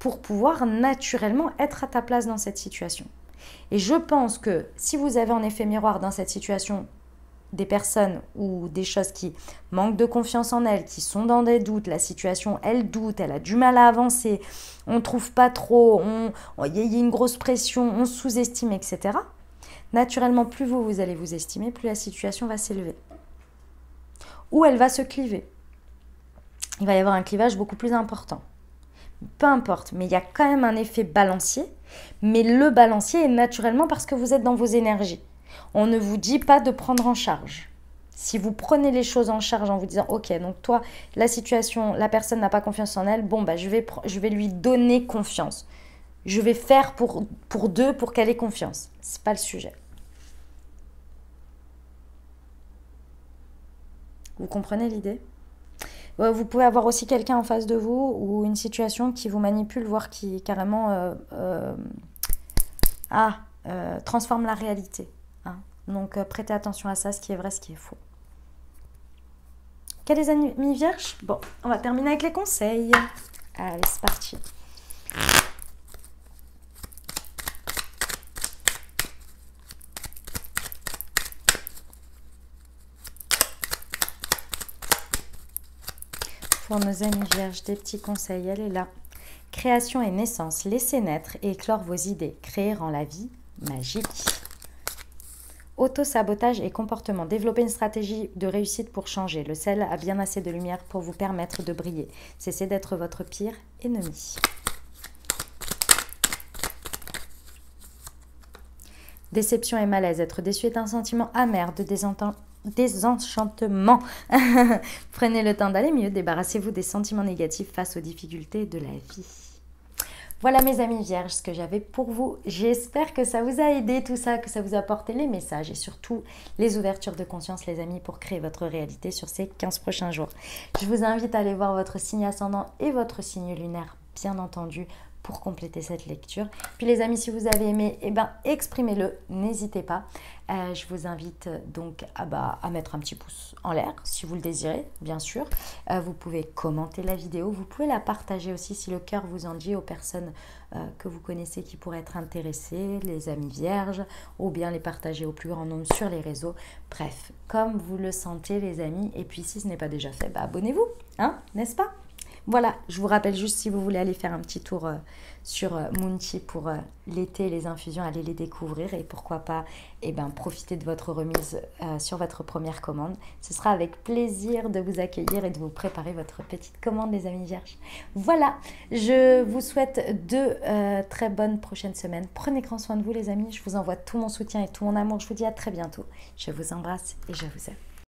pour pouvoir naturellement être à ta place dans cette situation. Et je pense que si vous avez en effet miroir dans cette situation des personnes ou des choses qui manquent de confiance en elles, qui sont dans des doutes, la situation, elle doute, elle a du mal à avancer, on ne trouve pas trop, il y a une grosse pression, on sous-estime, et cetera. Naturellement, plus vous, vous allez vous estimer, plus la situation va s'élever. Ou elle va se cliver. Il va y avoir un clivage beaucoup plus important. Peu importe, mais il y a quand même un effet balancier. Mais le balancier est naturellement parce que vous êtes dans vos énergies. On ne vous dit pas de prendre en charge. Si vous prenez les choses en charge en vous disant « Ok, donc toi, la situation, la personne n'a pas confiance en elle, bon, bah, je vais, je vais lui donner confiance. Je vais faire pour, pour deux pour qu'elle ait confiance. » Ce n'est pas le sujet. Vous comprenez l'idée ? Vous pouvez avoir aussi quelqu'un en face de vous ou une situation qui vous manipule, voire qui carrément euh, euh, ah, euh, transforme la réalité. Hein. Donc, euh, prêtez attention à ça, ce qui est vrai, ce qui est faux. Ok, les amis vierges ? Bon, on va terminer avec les conseils. Allez, c'est parti. Pour nos amis vierges, des petits conseils, elle est là. Création et naissance, laissez naître et éclore vos idées. Créer rend la vie magique. Auto-sabotage et comportement, développez une stratégie de réussite pour changer. Le ciel a bien assez de lumière pour vous permettre de briller. Cessez d'être votre pire ennemi. Déception et malaise, être déçu est un sentiment amer de désentente. Désenchantement. Prenez le temps d'aller mieux, débarrassez-vous des sentiments négatifs face aux difficultés de la vie. Voilà mes amis vierges, ce que j'avais pour vous. J'espère que ça vous a aidé tout ça, que ça vous a apporté les messages et surtout les ouvertures de conscience les amis pour créer votre réalité sur ces quinze prochains jours. Je vous invite à aller voir votre signe ascendant et votre signe lunaire bien entendu pour compléter cette lecture. Puis les amis, si vous avez aimé, eh ben, exprimez-le, n'hésitez pas. Euh, je vous invite donc à, bah, à mettre un petit pouce en l'air, si vous le désirez, bien sûr. Euh, vous pouvez commenter la vidéo, vous pouvez la partager aussi si le cœur vous en dit aux personnes euh, que vous connaissez qui pourraient être intéressées, les amis vierges, ou bien les partager au plus grand nombre sur les réseaux. Bref, comme vous le sentez les amis, et puis si ce n'est pas déjà fait, bah, abonnez-vous, hein, n'est-ce pas ? Voilà, je vous rappelle juste si vous voulez aller faire un petit tour euh, sur euh, Moon Tea pour euh, l'été et les infusions, allez les découvrir et pourquoi pas eh ben, profiter de votre remise euh, sur votre première commande. Ce sera avec plaisir de vous accueillir et de vous préparer votre petite commande les amis vierges. Voilà, je vous souhaite deux euh, très bonnes prochaines semaines. Prenez grand soin de vous les amis, je vous envoie tout mon soutien et tout mon amour. Je vous dis à très bientôt, je vous embrasse et je vous aime.